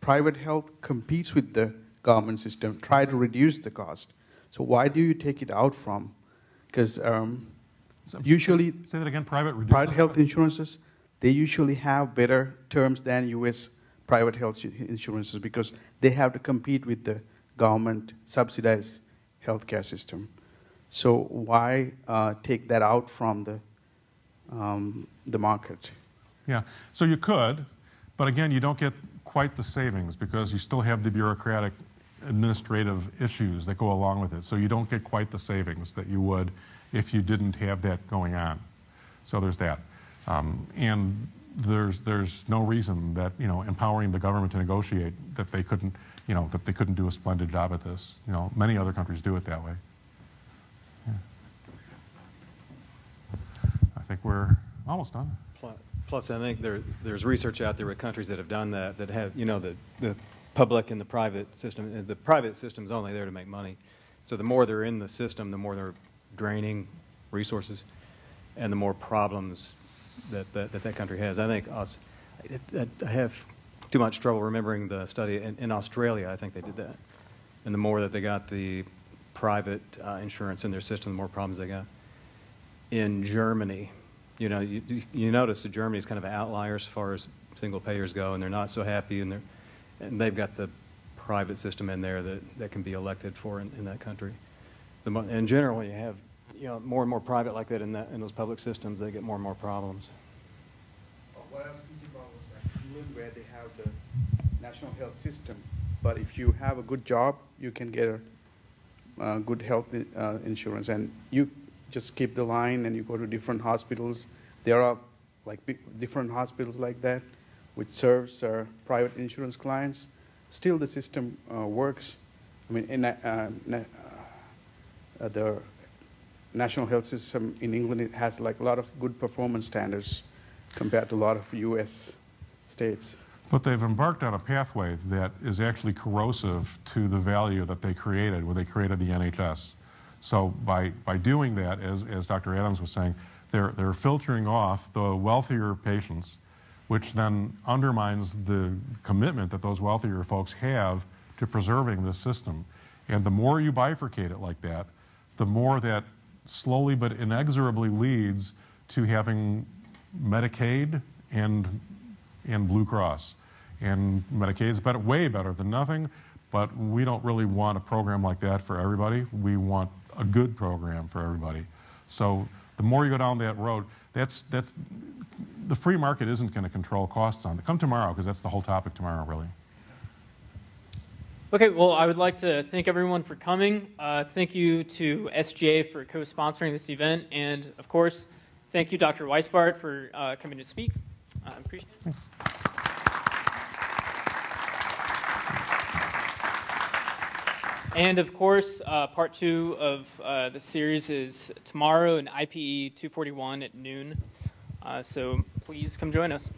private health competes with the government system, try to reduce the cost. So why do you take it out from? Because usually, say that again, private health insurances, they usually have better terms than U.S. private health insurances because they have to compete with the government subsidized healthcare system. So why take that out from the market? Yeah, so you could, but again, you don't get quite the savings because you still have the bureaucratic administrative issues that go along with it. So you don't get quite the savings that you would if you didn't have that going on. So there's that. And there's no reason that, you know, empowering the government to negotiate that they couldn't, you know, that they couldn't do a splendid job at this. You know, many other countries do it that way. Yeah. I think we're almost done. Plus, I think there's research out there with countries that have done that, that have, you know, the public and the private system. The private system's only there to make money. So the more they're in the system, the more they're draining resources and the more problems that country has. I think I have too much trouble remembering the study in Australia. I think they did that, and the more that they got the private insurance in their system, the more problems they got. In Germany, you know, you notice that Germany is kind of an outlier as far as single payers go, and they're not so happy, and they've got the private system in there that can be elected for in that country. In general, you have, you know, more and more private like that in those public systems, they get more and more problems. What I was thinking about was like England, where they have the national health system, but if you have a good job, you can get a good health insurance, and you just keep the line and you go to different hospitals. There are like different hospitals like that, which serves private insurance clients. Still, the system works. I mean, the national health system in England, it has like a lot of good performance standards compared to a lot of US states. But they've embarked on a pathway that is actually corrosive to the value that they created when they created the NHS. So by doing that, as Dr. Adams was saying, they're filtering off the wealthier patients, which then undermines the commitment that those wealthier folks have to preserving this system. And the more you bifurcate it like that, the more that slowly but inexorably leads to having Medicaid and Blue Cross. And Medicaid is better, way better than nothing, but we don't really want a program like that for everybody. We want a good program for everybody. So the more you go down that road, that's the free market isn't going to control costs on it. Come tomorrow, because that's the whole topic tomorrow, really. Okay, well, I would like to thank everyone for coming. Thank you to SGA for co-sponsoring this event. And of course, thank you, Dr. Weisbart, for coming to speak. I appreciate it. Thanks. And of course, part two of the series is tomorrow in IPE 241 at noon. So please come join us.